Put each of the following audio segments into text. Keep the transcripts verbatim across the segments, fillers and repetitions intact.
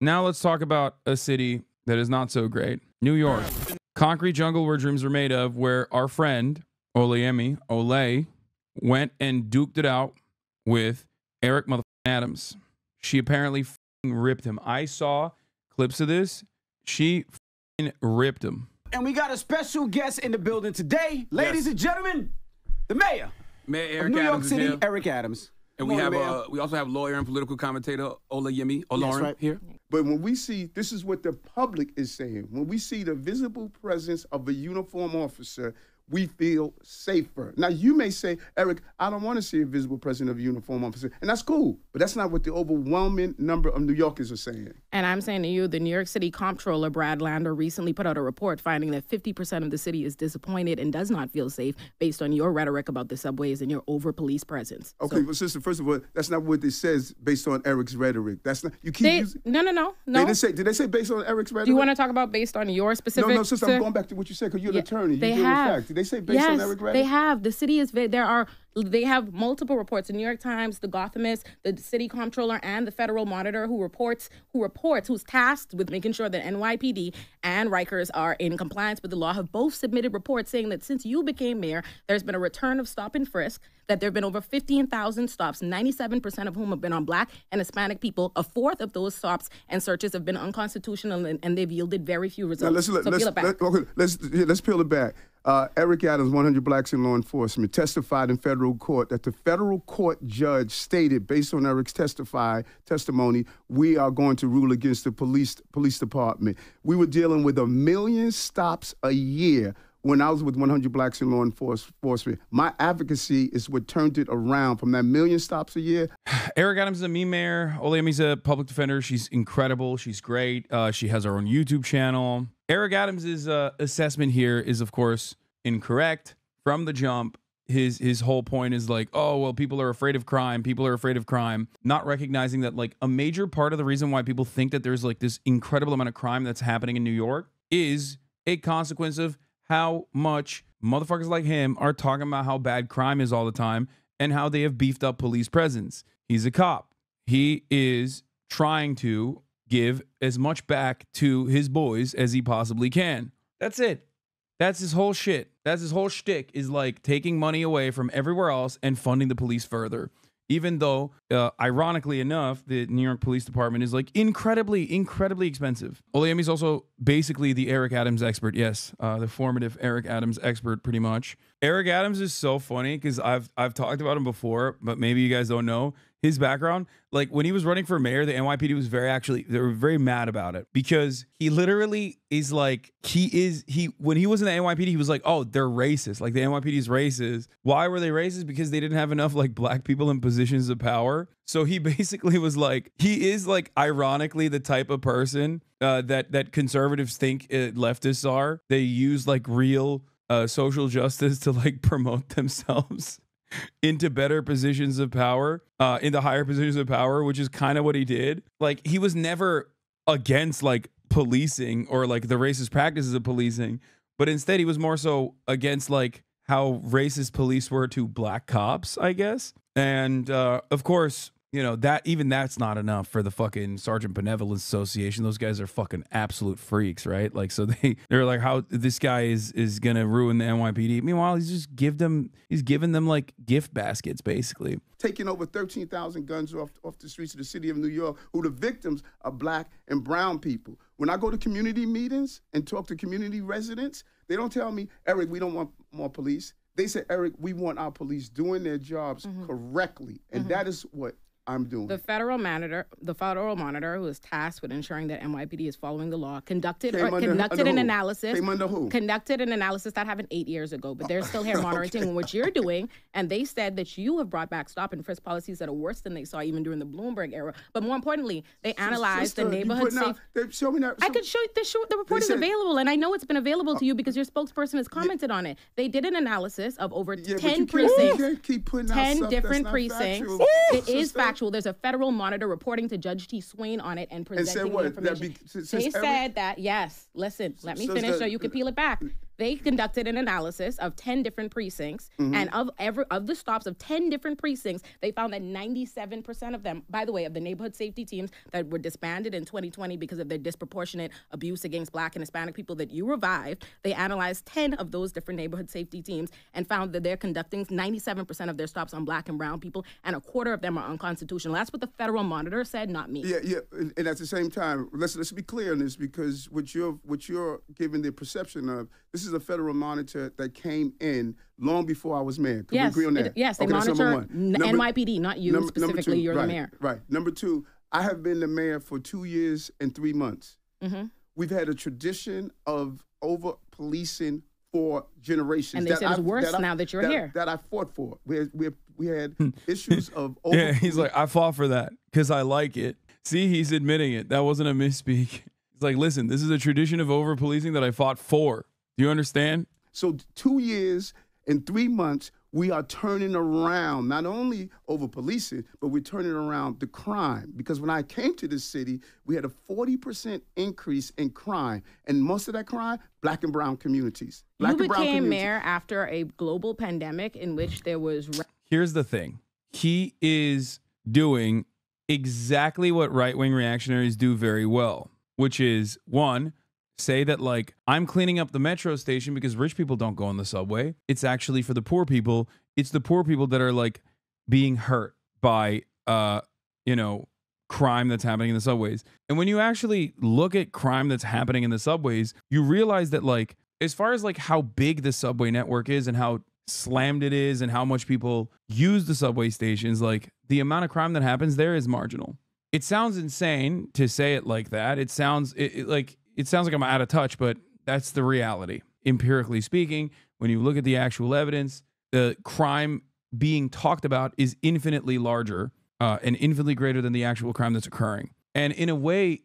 Now let's talk about a city that is not so great. New York. Concrete jungle where dreams are made of, where our friend Olayemi Ole went and duked it out with Eric motherfucking Adams. She apparently ripped him. I saw clips of this. She ripped him. And we got a special guest in the building today. Ladies yes. and gentlemen, the mayor, Mayor Eric of New Adams York City, here. Eric Adams. And Come we have uh, we also have lawyer and political commentator Olayemi Olurin yes, right. here. But when we see, this is what the public is saying, when we see the visible presence of a uniformed officer, we feel safer. Now, you may say, Eric, I don't want to see a visible presence of a uniformed officer. And that's cool. But that's not what the overwhelming number of New Yorkers are saying. And I'm saying to you, the New York City comptroller, Brad Lander, recently put out a report finding that fifty percent of the city is disappointed and does not feel safe based on your rhetoric about the subways and your over-police presence. Okay, so, well, sister, first of all, that's not what it says based on Eric's rhetoric. That's not, you keep they, using... No, no, no, no. They didn't say, did they say based on Eric's rhetoric? Do you want to talk about based on your specific... No, no, sister, I'm going back to what you said, because you're yeah, an attorney. You they deal have. With facts. They say based yes, on Eric Adams? They have. The city is, there are, they have multiple reports. The New York Times, the Gothamist, the city comptroller, and the federal monitor who reports, who reports, who's tasked with making sure that N Y P D and Rikers are in compliance with the law, have both submitted reports saying that since you became mayor, there's been a return of stop and frisk, that there have been over fifteen thousand stops, ninety-seven percent of whom have been on Black and Hispanic people. A fourth of those stops and searches have been unconstitutional, and, and they've yielded very few results. Now let's, so let's, peel it back. Let, okay, let's, yeah, let's peel it back. Uh, Eric Adams, one hundred Blacks in Law Enforcement, testified in federal court that the federal court judge stated, based on Eric's testify, testimony, we are going to rule against the police police department. We were dealing with a million stops a year when I was with one hundred Blacks in Law Enforcement. My advocacy is what turned it around from that million stops a year. Eric Adams is a meme mayor. Olayemi's a public defender. She's incredible. She's great. Uh, she has her own YouTube channel. Eric Adams' uh, assessment here is, of course, incorrect from the jump. His his whole point is like, oh, well, people are afraid of crime. People are afraid of crime. Not recognizing that, like, a major part of the reason why people think that there's, like, this incredible amount of crime that's happening in New York is a consequence of how much motherfuckers like him are talking about how bad crime is all the time and how they have beefed up police presence. He's a cop. He is trying to give as much back to his boys as he possibly can. That's it. That's his whole shit. That's his whole shtick, is like taking money away from everywhere else and funding the police further. Even though, uh, ironically enough, the New York Police Department is like incredibly, incredibly expensive. Olayemi's also basically the Eric Adams expert. Yes, uh, the formative Eric Adams expert, pretty much. Eric Adams is so funny because I've I've talked about him before, but maybe you guys don't know his background. Like, when he was running for mayor, the N Y P D was very actually they were very mad about it, because he literally is like he is he when he was in the N Y P D, he was like, oh, they're racist. Like, the N Y P D is racist. Why were they racist? Because they didn't have enough like Black people in positions of power. So he basically was like, he is like ironically the type of person uh, that that conservatives think uh, leftists are. They use like real uh, social justice to like promote themselves into better positions of power, uh, into higher positions of power, which is kind of what he did. Like, he was never against like policing or like the racist practices of policing, but instead he was more so against like how racist police were to Black cops, I guess. And uh, of course, you know, that even that's not enough for the fucking Sergeant Benevolence Association. Those guys are fucking absolute freaks, right? Like, so they they're like, how this guy is is gonna ruin the N Y P D. Meanwhile, he's just give them he's giving them like gift baskets, basically. Taking over thirteen thousand guns off off the streets of the city of New York, who the victims are Black and brown people. When I go to community meetings and talk to community residents, they don't tell me, Eric, we don't want more police. They say, Eric, we want our police doing their jobs mm-hmm. correctly, and mm-hmm. that is what I'm doing. The federal monitor, the federal monitor, who is tasked with ensuring that N Y P D is following the law, conducted or, under, conducted under an who? analysis. Came under who? Conducted an analysis that happened eight years ago, but they're still here monitoring okay. what you're doing. And they said that you have brought back stop and frisk policies that are worse than they saw even during the Bloomberg era. But more importantly, they analyzed Sister, the neighborhood safety. I could show you the, show, the report is said, available, and I know it's been available to you because your spokesperson has commented yeah, on it. They did an analysis of over yeah, ten precincts, can't keep putting out ten different precincts. Factual. It is factual. There's a federal monitor reporting to Judge T. Swain on it and presenting and the information. Be, since, they since said every, that, yes, listen, let me finish that, so you can peel it back. They conducted an analysis of ten different precincts, mm-hmm. and of every of the stops of ten different precincts, they found that ninety-seven percent of them, by the way, of the neighborhood safety teams that were disbanded in twenty twenty because of their disproportionate abuse against Black and Hispanic people that you revived, they analyzed ten of those different neighborhood safety teams and found that they're conducting ninety-seven percent of their stops on Black and brown people, and a quarter of them are unconstitutional. That's what the Federal Monitor said, not me. Yeah, yeah, and, and at the same time, let's let's be clear on this, because what you're what you're giving the perception of, this is a Federal Monitor that came in long before I was mayor. Can yes, we agree on that? It, yes, they okay, monitor n- number, N Y P D, not you number, specifically. Number two, you're right, the mayor. Right. Number two, I have been the mayor for two years and three months. Mm-hmm. We've had a tradition of over-policing for generations. And they that said it's worse that now I, that you're that, here. That I fought for. We had, we had, we had issues of over. Yeah, he's like, I fought for that because I like it. See, he's admitting it. That wasn't a misspeak. It's like, listen, this is a tradition of over-policing that I fought for. Do you understand? So two years and three months, we are turning around not only over-policing, but we're turning around the crime. Because when I came to this city, we had a forty percent increase in crime. And most of that crime, Black and brown communities. Black you and brown became communities. Mayor after a global pandemic in which there was... Re- Here's the thing. He is doing exactly what right-wing reactionaries do very well, which is, one... say that, like, I'm cleaning up the metro station because rich people don't go on the subway. It's actually for the poor people. It's the poor people that are, like, being hurt by, uh, you know, crime that's happening in the subways. And when you actually look at crime that's happening in the subways, you realize that, like, as far as, like, how big the subway network is and how slammed it is and how much people use the subway stations, like, the amount of crime that happens there is marginal. It sounds insane to say it like that. It sounds it, it, like... It sounds like I'm out of touch, but that's the reality. Empirically speaking, when you look at the actual evidence, the crime being talked about is infinitely larger uh, and infinitely greater than the actual crime that's occurring. And in a way,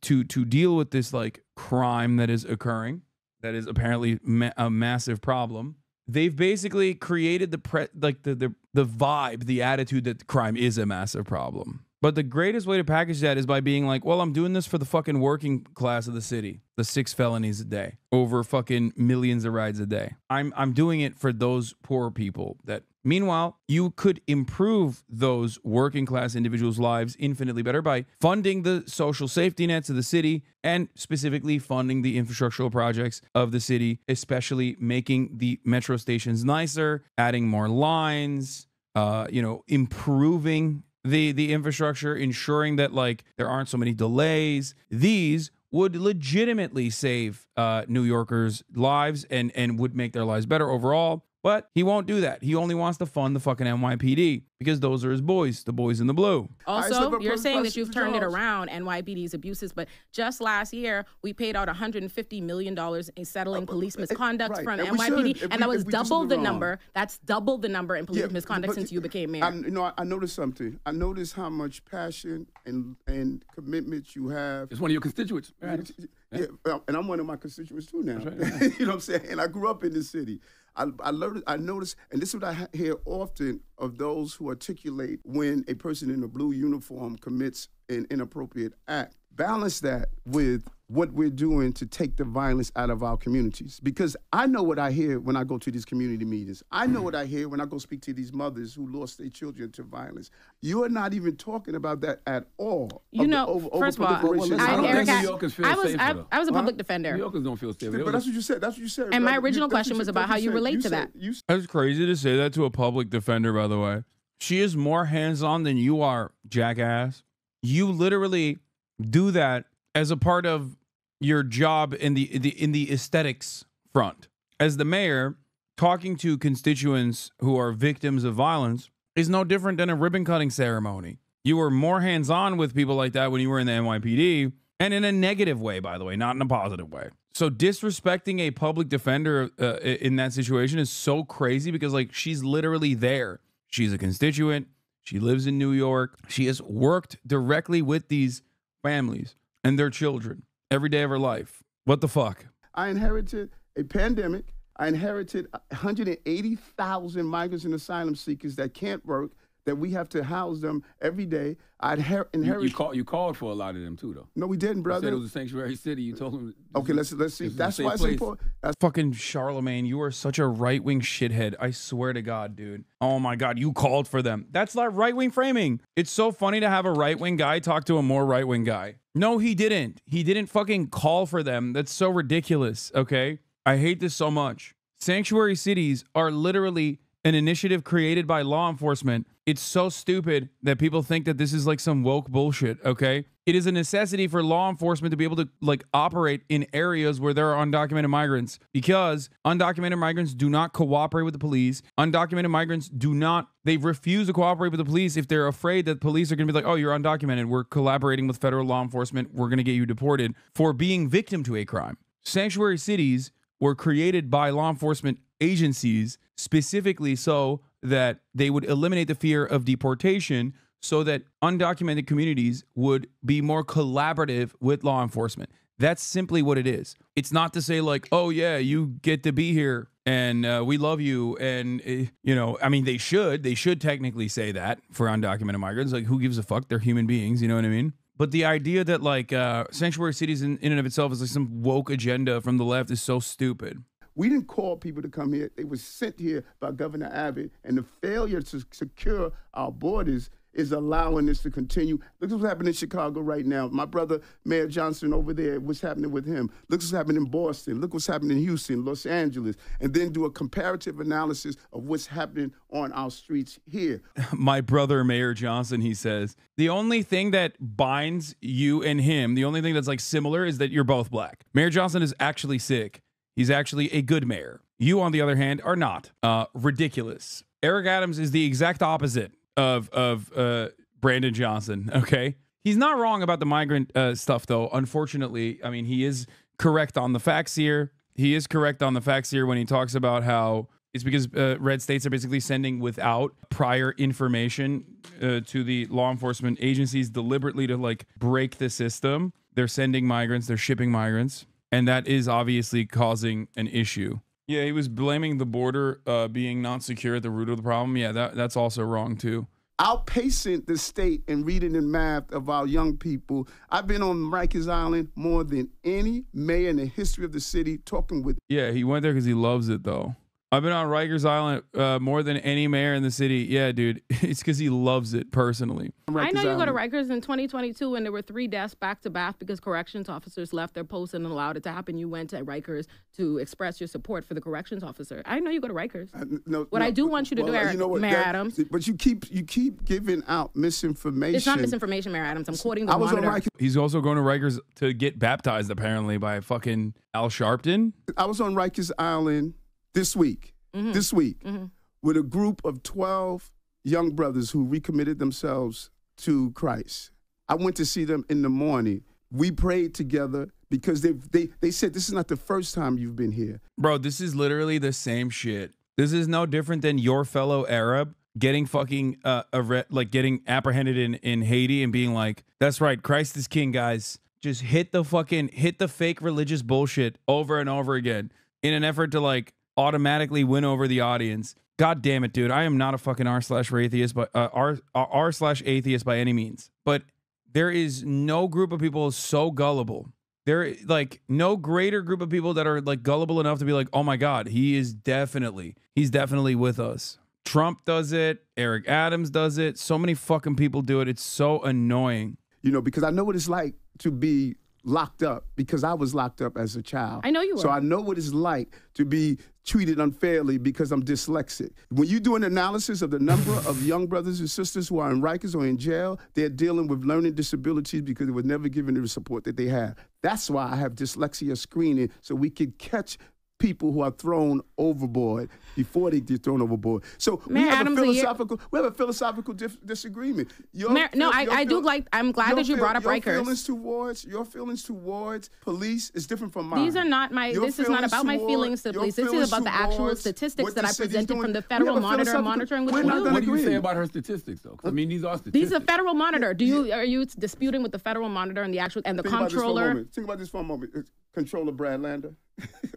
to to deal with this like crime that is occurring, that is apparently ma- a massive problem, they've basically created the pre- like the, the the vibe, the attitude that crime is a massive problem. But the greatest way to package that is by being like, well, I'm doing this for the fucking working class of the city. The six felonies a day over fucking millions of rides a day. I'm I'm doing it for those poor people that... Meanwhile, you could improve those working class individuals' lives infinitely better by funding the social safety nets of the city and specifically funding the infrastructural projects of the city, especially making the metro stations nicer, adding more lines, uh, you know, improving... The the infrastructure, ensuring that like there aren't so many delays. These would legitimately save uh, New Yorkers' lives and and would make their lives better overall. But he won't do that. He only wants to fund the fucking N Y P D because those are his boys, the boys in the blue. Also, you're saying that you've turned it around, N Y P D's abuses. But just last year, we paid out one hundred fifty million dollars in settling uh, police misconduct right. from and N Y P D. And we, that was double the wrong. number. That's double the number in police yeah, misconduct but, since you became mayor. I, you know, I, I noticed something. I noticed how much passion and, and commitment you have. It's one of your constituents. Right. Yeah, and I'm one of my constituents too now. Right. You know what I'm saying? And I grew up in this city. I, I learned, I noticed, and this is what I hear often of those who articulate when a person in a blue uniform commits an inappropriate act. Balance that with what we're doing to take the violence out of our communities. Because I know what I hear when I go to these community meetings. I know what I hear when I go speak to these mothers who lost their children to violence. You are not even talking about that at all. You know, over, first over of all, well, I, I don't Eric, think New Yorkers feel I was, safe. I, I was a public huh? defender. New Yorkers don't feel safe. But, but that's what you said. That's what you said. And my original you, question was about how you said, relate you to said, that. You said, that's crazy to say that to a public defender, by the way. She is more hands-on than you are, jackass. You literally... do that as a part of your job in the, the in the aesthetics front. As the mayor, talking to constituents who are victims of violence is no different than a ribbon-cutting ceremony. You were more hands-on with people like that when you were in the N Y P D, and in a negative way, by the way, not in a positive way. So disrespecting a public defender uh, in that situation is so crazy because, like, she's literally there. She's a constituent. She lives in New York. She has worked directly with these families and their children every day of her life. What the fuck? I inherited a pandemic. I inherited one hundred eighty thousand migrants and asylum seekers that can't work, that we have to house them every day. I inherit. You, you, call, you called for a lot of them too, though. No, we didn't, brother. You said it was a sanctuary city. You told them. Okay, let's let's see. That's why it's important. That's fucking Charlemagne. You are such a right wing shithead. I swear to God, dude. Oh my God, you called for them. That's not right wing framing. It's so funny to have a right wing guy talk to a more right wing guy. No, he didn't. He didn't fucking call for them. That's so ridiculous. Okay, I hate this so much. Sanctuary cities are literally an initiative created by law enforcement. It's so stupid that people think that this is like some woke bullshit, okay? It is a necessity for law enforcement to be able to like operate in areas where there are undocumented migrants, because undocumented migrants do not cooperate with the police. Undocumented migrants do not, they refuse to cooperate with the police if they're afraid that police are going to be like, oh, you're undocumented. We're collaborating with federal law enforcement. We're going to get you deported for being victim to a crime. Sanctuary cities were created by law enforcement agencies specifically so that they would eliminate the fear of deportation, so that undocumented communities would be more collaborative with law enforcement. That's simply what it is. It's not to say like, oh yeah, you get to be here and uh, we love you. And, uh, you know, I mean, they should, they should technically say that for undocumented migrants. Like, who gives a fuck? They're human beings. You know what I mean? But the idea that like uh, sanctuary cities in, in and of itself is like some woke agenda from the left is so stupid. We didn't call people to come here. They were sent here by Governor Abbott. And the failure to secure our borders is allowing this to continue. Look at what's happening in Chicago right now. My brother, Mayor Johnson, over there, what's happening with him. Look what's happening in Boston. Look what's happening in Houston, Los Angeles. And then do a comparative analysis of what's happening on our streets here. My brother, Mayor Johnson, he says, the only thing that binds you and him, the only thing that's like similar is that you're both black. Mayor Johnson is actually sick. He's actually a good mayor. You, on the other hand, are not. Uh, ridiculous. Eric Adams is the exact opposite of of uh, Brandon Johnson, okay? He's not wrong about the migrant uh, stuff, though, unfortunately. I mean, he is correct on the facts here. He is correct on the facts here when he talks about how it's because uh, red states are basically sending without prior information uh, to the law enforcement agencies deliberately to, like, break the system. They're sending migrants. They're shipping migrants. And that is obviously causing an issue. Yeah, he was blaming the border uh, being not secure at the root of the problem. Yeah, that, that's also wrong too. Outpacing the state in reading and math of our young people. I've been on Rikers Island more than any mayor in the history of the city talking with. Yeah, he went there because he loves it though. I've been on Rikers Island uh, more than any mayor in the city. Yeah, dude, it's because he loves it personally. Rikers I know you Island. Go to Rikers in twenty twenty-two and there were three deaths back to back because corrections officers left their posts and allowed it to happen. You went to Rikers to express your support for the corrections officer. I know you go to Rikers. I, no, what no, I do want you to well, do, Eric, you know what, Mayor that, Adams. But you keep you keep giving out misinformation. It's not misinformation, Mayor Adams. I'm quoting the I was Monitor. On Rikers. He's also going to Rikers to get baptized apparently by fucking Al Sharpton. I was on Rikers Island this week, mm-hmm. this week, mm-hmm. with a group of twelve young brothers who recommitted themselves to Christ. I went to see them in the morning. We prayed together because they they they said, this is not the first time you've been here. Bro, this is literally the same shit. This is no different than your fellow Arab getting fucking, uh, arre- like getting apprehended in, in Haiti and being like, that's right, Christ is king, guys. Just hit the fucking, hit the fake religious bullshit over and over again in an effort to like, automatically win over the audience. God damn it, dude. I am not a fucking r slash atheist, but uh, r r slash atheist by any means. But there is no group of people so gullible. There, like, no greater group of people that are like gullible enough to be like, oh my God, he is definitely, he's definitely with us. Trump does it. Eric Adams does it. So many fucking people do it. It's so annoying. You know, because I know what it's like to be locked up, because I was locked up as a child. I know you were. So I know what it's like to be treated unfairly because I'm dyslexic. When you do an analysis of the number of young brothers and sisters who are in Rikers or in jail, they're dealing with learning disabilities because they were never given the support that they have. That's why I have dyslexia screening, so we can catch people who are thrown overboard before they get thrown overboard. So Mayor we have Adams, a philosophical, we have a philosophical dif disagreement. Your, Mayor, no, your, I, your I do like. I'm glad that you brought up your Rikers. Feelings towards your feelings towards police is different from mine. These are not my. Your this is not about toward, my feelings to police. This is about the actual statistics that I presented doing. From the federal monitor monitoring. With what do you say about her statistics, though? I mean, these are statistics. These are federal monitor. Do you yeah. are you disputing with the federal monitor and the actual and the Think comptroller? About this for a moment. Think about this for a moment. Comptroller Brad Lander.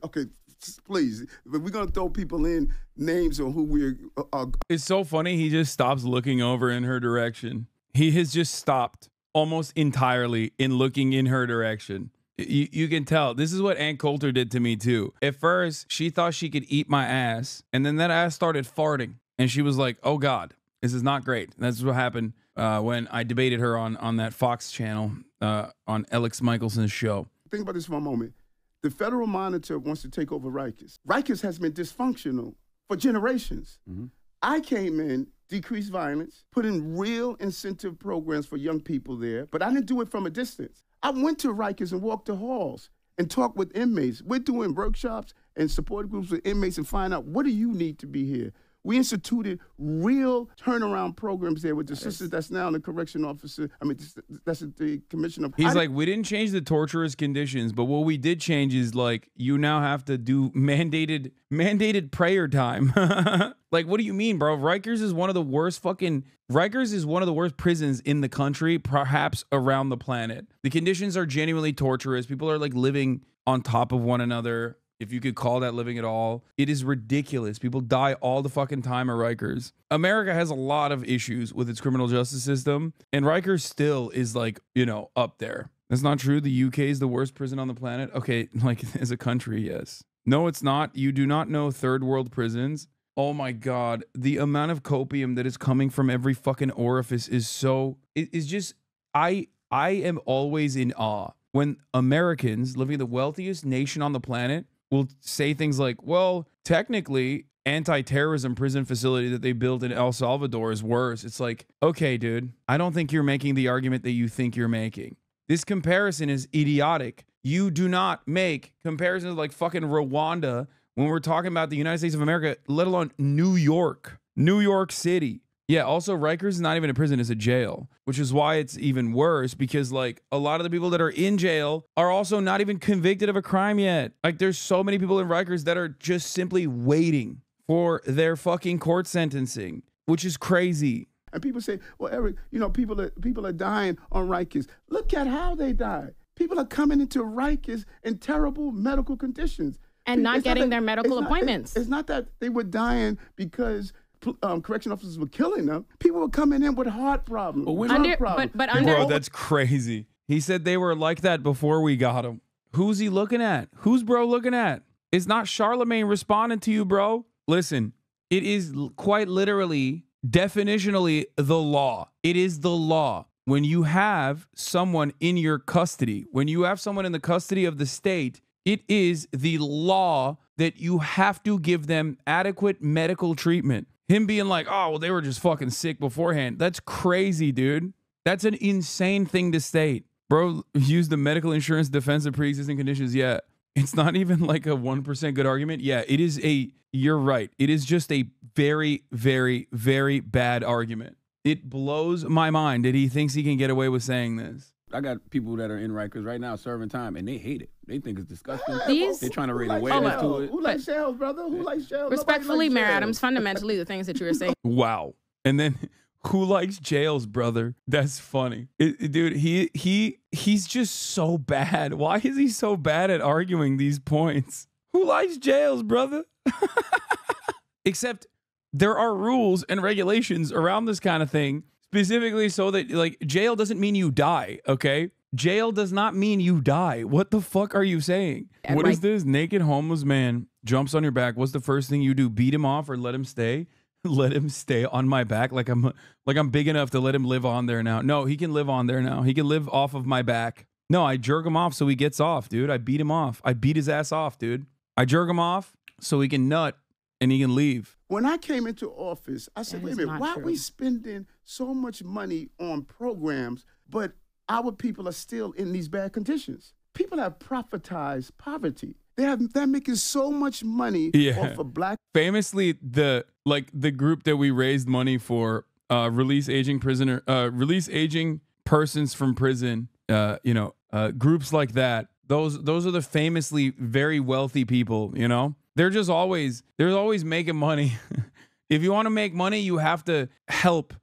Okay, please. But we're going to throw people in names on who we're. Uh, it's so funny. He just stops looking over in her direction. He has just stopped almost entirely in looking in her direction. You, you can tell. This is what Ann Coulter did to me, too. At first, she thought she could eat my ass. And then that ass started farting. And she was like, oh, God, this is not great. And that's what happened uh, when I debated her on, on that Fox channel uh, on Alex Michelson's show. Think about this for a moment. The federal monitor wants to take over Rikers. Rikers has been dysfunctional for generations. Mm-hmm. I came in, decreased violence, put in real incentive programs for young people there, but I didn't do it from a distance. I went to Rikers and walked the halls and talked with inmates. We're doing workshops and support groups with inmates and find out, what do you need to be here? We instituted real turnaround programs there with the that sister is. that's now the correction officer. I mean, that's the commissioner. He's I like, we didn't change the torturous conditions, but what we did change is, like, you now have to do mandated mandated prayer time. Like, what do you mean, bro? Rikers is one of the worst fucking Rikers is one of the worst prisons in the country, perhaps around the planet. The conditions are genuinely torturous. People are like living on top of one another. If you could call that living at all, it is ridiculous. People die all the fucking time at Rikers. America has a lot of issues with its criminal justice system, and Rikers still is, like, you know, up there. That's not true. The U K is the worst prison on the planet. Okay, like, as a country, yes. No, it's not. You do not know third world prisons. Oh my God. The amount of copium that is coming from every fucking orifice is so, it is just, I, I am always in awe when Americans, living in the wealthiest nation on the planet, will say things like, well, technically, anti-terrorism prison facility that they built in El Salvador is worse. It's like, okay, dude, I don't think you're making the argument that you think you're making. This comparison is idiotic. You do not make comparisons like fucking Rwanda when we're talking about the United States of America, let alone New York, New York City. Yeah, also Rikers is not even a prison, it's a jail, which is why it's even worse, because, like, a lot of the people that are in jail are also not even convicted of a crime yet. Like, there's so many people in Rikers that are just simply waiting for their fucking court sentencing, which is crazy. And people say, well, Eric, you know, people are, people are dying on Rikers. Look at how they die. People are coming into Rikers in terrible medical conditions. And not it's getting not that, their medical it's appointments. Not, it's, it's not that they were dying because... Um, correction officers were killing them. People were coming in with heart problems. With under, heart problems. But, but under, bro, that's crazy. He said they were like that before we got them. Who's he looking at? Who's bro looking at? It's not Charlemagne responding to you, bro. Listen, it is quite literally, definitionally, the law. It is the law. When you have someone in your custody, when you have someone in the custody of the state, it is the law that you have to give them adequate medical treatment. Him being like, oh, well, they were just fucking sick beforehand. That's crazy, dude. That's an insane thing to state. Bro, use the medical insurance defense of pre-existing conditions. Yeah. It's not even like a one percent good argument. Yeah, it is a, you're right. It is just a very, very, very bad argument. It blows my mind that he thinks he can get away with saying this. I got people that are in Rikers right now serving time, and they hate it. They think it's disgusting. These? They're trying to raise awareness oh, to it. Who likes jail, brother? Who likes jail? Respectfully, Mayor Adams, fundamentally the things that you were saying. Wow. And then, who likes jails, brother? That's funny. It, it, dude, he he he's just so bad. Why is he so bad at arguing these points? Who likes jails, brother? Except there are rules and regulations around this kind of thing. Specifically so that, like, jail doesn't mean you die, okay? Jail does not mean you die. What the fuck are you saying? And what is this? Naked homeless man jumps on your back. What's the first thing you do? Beat him off or let him stay? Let him stay on my back like I'm like I'm big enough to let him live on there now. No, he can live on there now. He can live off of my back. No, I jerk him off so he gets off, dude. I beat him off. I beat his ass off, dude. I jerk him off so he can nut. And he can leave. When I came into office, I said, wait a minute, why are we spending so much money on programs, but our people are still in these bad conditions? People have profitized poverty. They have, they're making so much money yeah. off of black. Famously, the like the group that we raised money for, uh, release aging prisoner, uh, release aging persons from prison, uh, you know, uh, groups like that. Those those are the famously very wealthy people, you know? They're just always, they're always making money. If you want to make money, you have to help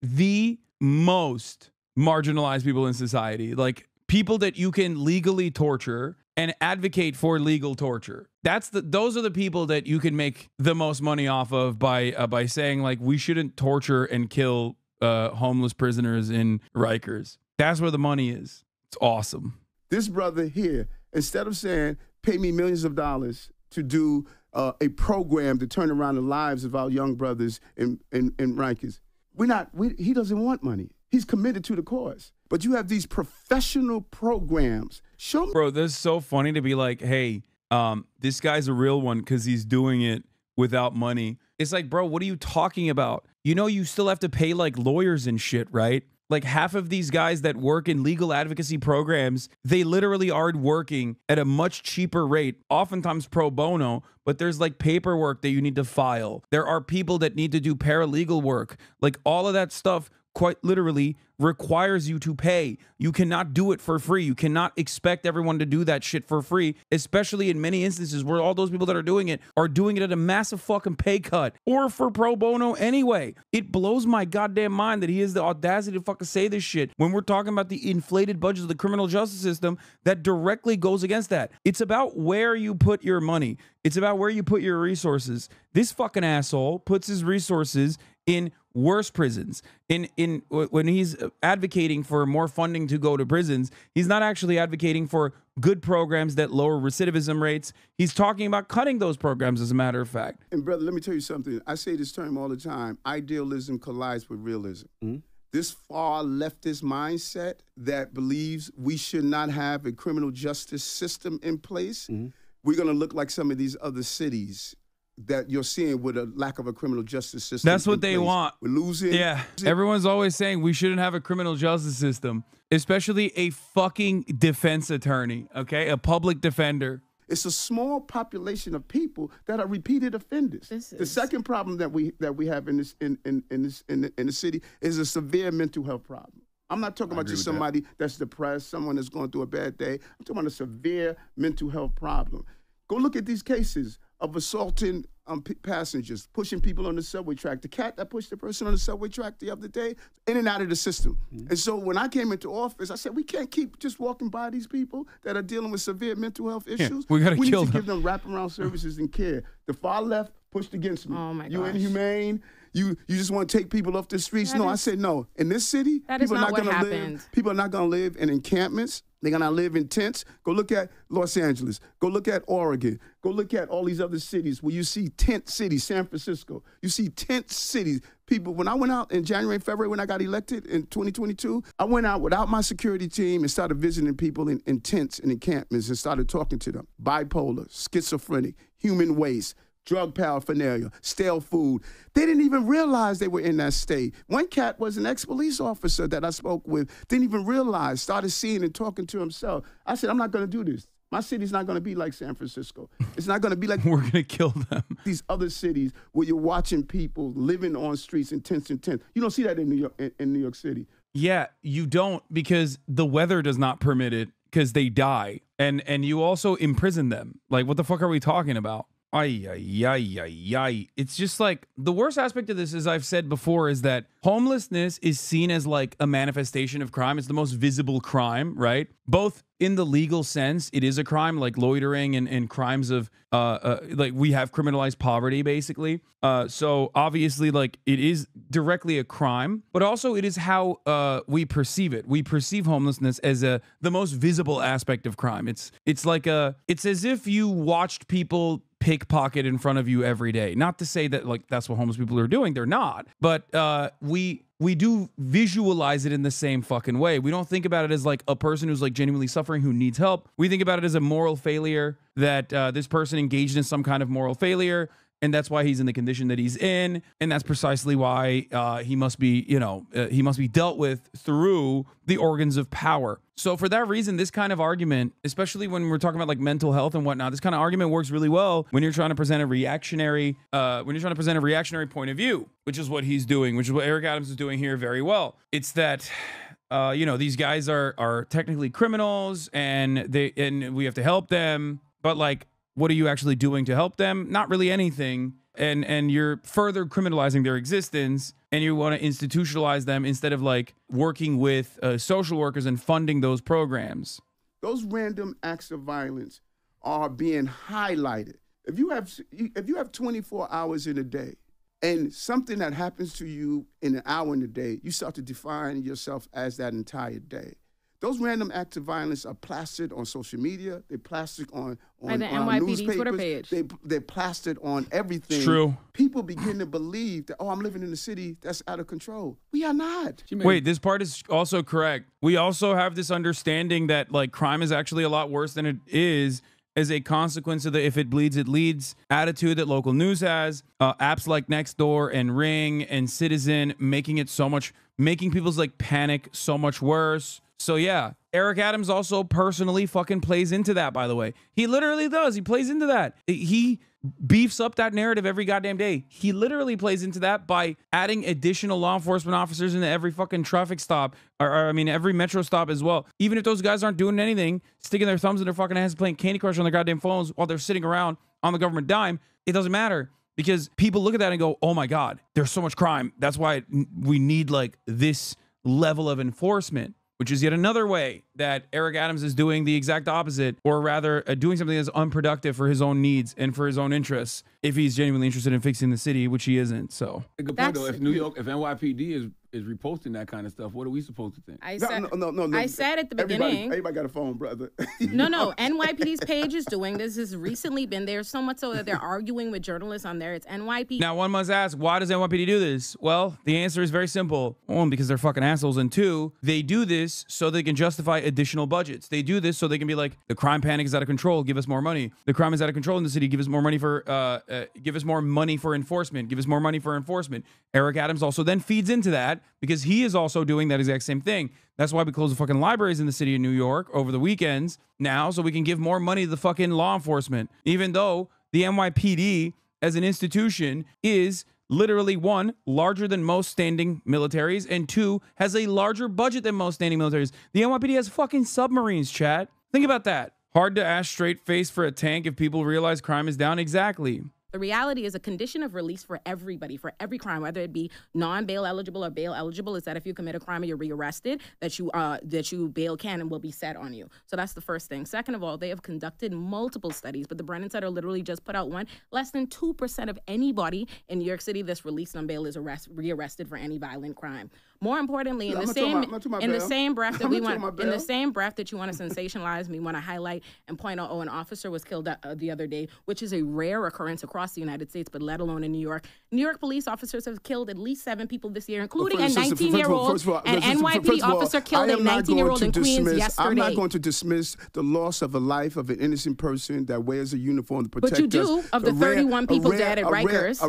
the most marginalized people in society. Like people that you can legally torture, and advocate for legal torture. That's the, those are the people that you can make the most money off of by, uh, by saying like, we shouldn't torture and kill uh, homeless prisoners in Rikers. That's where the money is. It's awesome. This brother here, instead of saying, pay me millions of dollars to do uh, a program to turn around the lives of our young brothers in, in, in Rikers, we're not, we, he doesn't want money. He's committed to the cause. But you have these professional programs. Show me. Bro, this is so funny to be like, hey, um, this guy's a real one because he's doing it without money. It's like, bro, what are you talking about? You know, you still have to pay like lawyers and shit, right? Like half of these guys that work in legal advocacy programs, they literally are working at a much cheaper rate, oftentimes pro bono, but there's like paperwork that you need to file. There are people that need to do paralegal work. Like all of that stuff quite literally requires you to pay. You cannot do it for free. You cannot expect everyone to do that shit for free, especially in many instances where all those people that are doing it are doing it at a massive fucking pay cut or for pro bono anyway. It blows my goddamn mind that he has the audacity to fucking say this shit when we're talking about the inflated budget of the criminal justice system that directly goes against that. It's about where you put your money. It's about where you put your resources. This fucking asshole puts his resources in worse prisons. In in when he's advocating for more funding to go to prisons, he's not actually advocating for good programs that lower recidivism rates. He's talking about cutting those programs, as a matter of fact. And brother, let me tell you something. I say this term all the time. Idealism collides with realism. Mm-hmm. This far leftist mindset that believes we should not have a criminal justice system in place, mm-hmm. we're going to look like some of these other cities that you're seeing with a lack of a criminal justice system. That's what they want. We're losing. Yeah. Everyone's always saying we shouldn't have a criminal justice system, especially a fucking defense attorney, okay? A public defender. It's a small population of people that are repeated offenders. This is... The second problem that we that we have in this in in in this in the, in the city is a severe mental health problem. I'm not talking about just somebody that. that's depressed, someone that's going through a bad day. I'm talking about a severe mental health problem. Go look at these cases of assaulting um, passengers, pushing people on the subway track. The cat that pushed the person on the subway track the other day, in and out of the system. Mm-hmm. And so when I came into office, I said, we can't keep just walking by these people that are dealing with severe mental health issues. Yeah, we gotta we kill need to them. give them wraparound services and care. The far left pushed against me. Oh my gosh. You inhumane. You you just want to take people off the streets. That no, is, I said no. In this city, that is people, not are not what live, people are not going to live in encampments. They're going to live in tents. Go look at Los Angeles. Go look at Oregon. Go look at all these other cities where you see tent cities, San Francisco. You see tent cities. People, when I went out in January and February when I got elected in twenty twenty-two, I went out without my security team and started visiting people in, in tents and encampments and started talking to them. Bipolar, schizophrenic, human waste, drug paraphernalia, stale food. They didn't even realize they were in that state. One cat was an ex-police officer that I spoke with, didn't even realize, started seeing and talking to himself. I said, I'm not going to do this. My city's not going to be like San Francisco. It's not going to be like... We're going to kill them. These other cities where you're watching people living on streets in tents and tents. You don't see that in New York, in, in New York City. Yeah, you don't, because the weather does not permit it, because they die. And, and you also imprison them. Like, what the fuck are we talking about? Ay, ay, ay, ay, ay. It's just like the worst aspect of this, as I've said before, is that homelessness is seen as like a manifestation of crime. It's the most visible crime, right? Both in the legal sense, it is a crime, like loitering and, and crimes of uh, uh, like we have criminalized poverty, basically. Uh, so obviously, like it is directly a crime, but also it is how uh, we perceive it. We perceive homelessness as a the most visible aspect of crime. It's it's like a it's as if you watched people pickpocket in front of you every day. Not to say that like that's what homeless people are doing. They're not. But uh, we we do visualize it in the same fucking way. We don't think about it as like a person who's like genuinely suffering who needs help. We think about it as a moral failure, that uh, this person engaged in some kind of moral failure, and that's why he's in the condition that he's in, and that's precisely why uh, he must be, you know, uh, he must be dealt with through the organs of power. So for that reason, this kind of argument, especially when we're talking about like mental health and whatnot, this kind of argument works really well when you're trying to present a reactionary, uh, when you're trying to present a reactionary point of view, which is what he's doing, which is what Eric Adams is doing here very well. It's that, uh, you know, these guys are are technically criminals, and they and we have to help them, but like, what are you actually doing to help them? Not really anything. And and you're further criminalizing their existence, and you want to institutionalize them instead of like working with uh, social workers and funding those programs. Those random acts of violence are being highlighted. If you have if you have twenty-four hours in a day and something that happens to you in an hour in a day, you start to define yourself as that entire day. Those random acts of violence are plastered on social media. They're plastered on, on, the on N Y P D newspapers. Twitter page. They, they're plastered on everything. It's true. People begin to believe that, oh, I'm living in a city that's out of control. We are not. Wait, this part is also correct. We also have this understanding that, like, crime is actually a lot worse than it is as a consequence of the if it bleeds, it leads attitude that local news has. Uh, apps like Nextdoor and Ring and Citizen making it so much, making people's, like, panic so much worse. So yeah, Eric Adams also personally fucking plays into that, by the way. He literally does. He plays into that. He beefs up that narrative every goddamn day. He literally plays into that by adding additional law enforcement officers into every fucking traffic stop, or, or I mean, every metro stop as well. Even if those guys aren't doing anything, sticking their thumbs in their fucking ass, playing Candy Crush on their goddamn phones while they're sitting around on the government dime, it doesn't matter. Because people look at that and go, oh my God, there's so much crime. That's why we need like this level of enforcement. Which is yet another way that Eric Adams is doing the exact opposite, or rather uh, doing something that's unproductive for his own needs and for his own interests, if he's genuinely interested in fixing the city, which he isn't. So a good point, though. If New York, if N Y P D is is reposting that kind of stuff, what are we supposed to think? I said, no, no, no, no, I said at the beginning. Everybody, everybody got a phone, brother. no, no. N Y P D's page is doing this. Has recently been there so much so that they're arguing with journalists on there. It's N Y P D. Now one must ask, why does N Y P D do this? Well, the answer is very simple. One, because they're fucking assholes, and two, they do this so they can justify additional budgets. They do this so they can be like, the crime panic is out of control. Give us more money. The crime is out of control in the city. Give us more money for, uh, uh, give us more money for enforcement. Give us more money for enforcement. Eric Adams also then feeds into that, because he is also doing that exact same thing. That's why we close the fucking libraries in the city of New York over the weekends now, so we can give more money to the fucking law enforcement, even though the N Y P D as an institution is literally one, larger than most standing militaries, and two, has a larger budget than most standing militaries. The N Y P D has fucking submarines, chat. Think about that. Hard to ask straight face for a tank if people realize crime is down. Exactly. The reality is a condition of release for everybody, for every crime, whether it be non-bail eligible or bail eligible, is that if you commit a crime and you're rearrested, that you uh, that you bail can and will be set on you. So that's the first thing. Second of all, they have conducted multiple studies, but the Brennan Center literally just put out one. Less than two percent of anybody in New York City that's released on bail is arrest, rearrested for any violent crime. More importantly, in the same in the same breath that we want in the same breath that you want to sensationalize, we want to highlight and point out, oh, an officer was killed uh, the other day, which is a rare occurrence across the United States, but let alone in New York. New York police officers have killed at least seven people this year, including a nineteen-year-old. An N Y P D officer killed a nineteen-year-old in Queens yesterday. I'm not going to dismiss the loss of a life of an innocent person that wears a uniform to protect us. But you do of the thirty-one people dead at Rikers,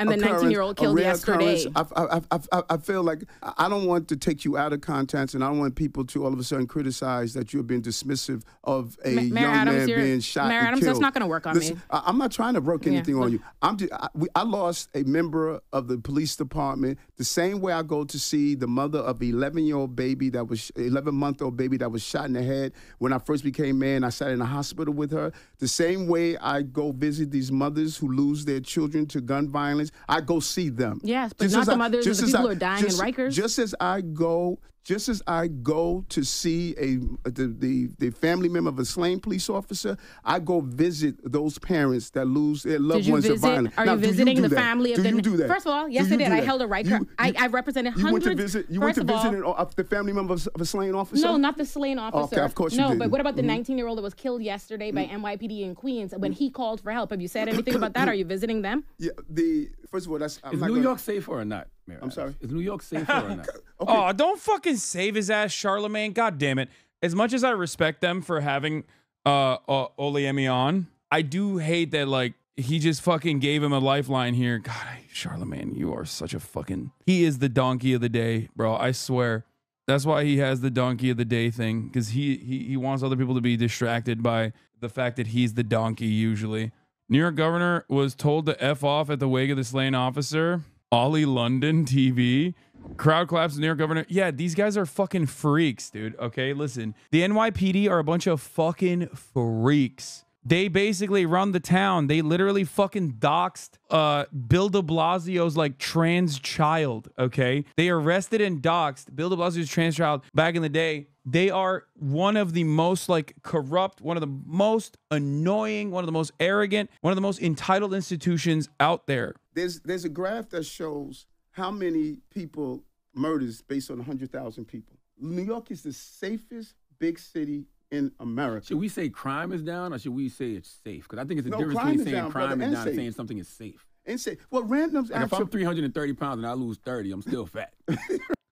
and the nineteen-year-old killed yesterday. I, I, I, I feel like. I, I don't want to take you out of context, and I don't want people to all of a sudden criticize that you've been dismissive of a Ma young Adams, man being shot Mayor and Adams, killed. That's not going to work on Listen, me. I, I'm not trying to work anything yeah. on you. I'm just, I, we, I lost a member of the police department the same way I go to see the mother of the eleven-year-old baby that was eleven-month-old baby that was shot in the head when I first became mayor. I sat in the hospital with her. The same way I go visit these mothers who lose their children to gun violence. I go see them. Yes, but just not the I, mothers. The people I, who are dying just, in Rikers. Just Just as I go, just as I go to see a the, the the family member of a slain police officer, I go visit those parents that lose their loved ones to violence. Are now, you visiting you the that? family of do the? Do that? First of all, yes, I did. I held a Riker. You, you, I, I represented you hundreds. You went to visit. You went to visit all, an, uh, the family member of a slain officer. No, not the slain officer. Okay, of course you no, didn't. But what about the nineteen-year-old mm-hmm. that was killed yesterday by mm-hmm. N Y P D in Queens when he called for help? Have you said anything about that? Are you visiting them? Yeah. The first of all, that's I'm is not New gonna, York safer or not? I'm sorry. Is New York safe or not? Okay. Oh, don't fucking save his ass, Charlemagne. God damn it. As much as I respect them for having uh, uh, Olayemi on, I do hate that, like, he just fucking gave him a lifeline here. God, Charlemagne, you are such a fucking... He is the donkey of the day, bro. I swear. That's why he has the donkey of the day thing, because he, he, he wants other people to be distracted by the fact that he's the donkey usually. New York governor was told to F off at the wake of the slain officer. Ollie London T V crowd claps. New York governor. Yeah, these guys are fucking freaks, dude. Okay, listen, the N Y P D are a bunch of fucking freaks. They basically run the town. They literally fucking doxed uh, Bill de Blasio's like trans child. Okay, they arrested and doxed Bill de Blasio's trans child back in the day They are one of the most like corrupt, one of the most annoying, one of the most arrogant, one of the most entitled institutions out there. There's there's a graph that shows how many people murders based on one hundred thousand people. New York is the safest big city in America. Should we say crime is down or should we say it's safe? Because I think it's a no, difference between saying down, crime brother, is down and saying something is safe. And say, well, random's like actual- if I'm three hundred thirty pounds and I lose thirty, I'm still fat.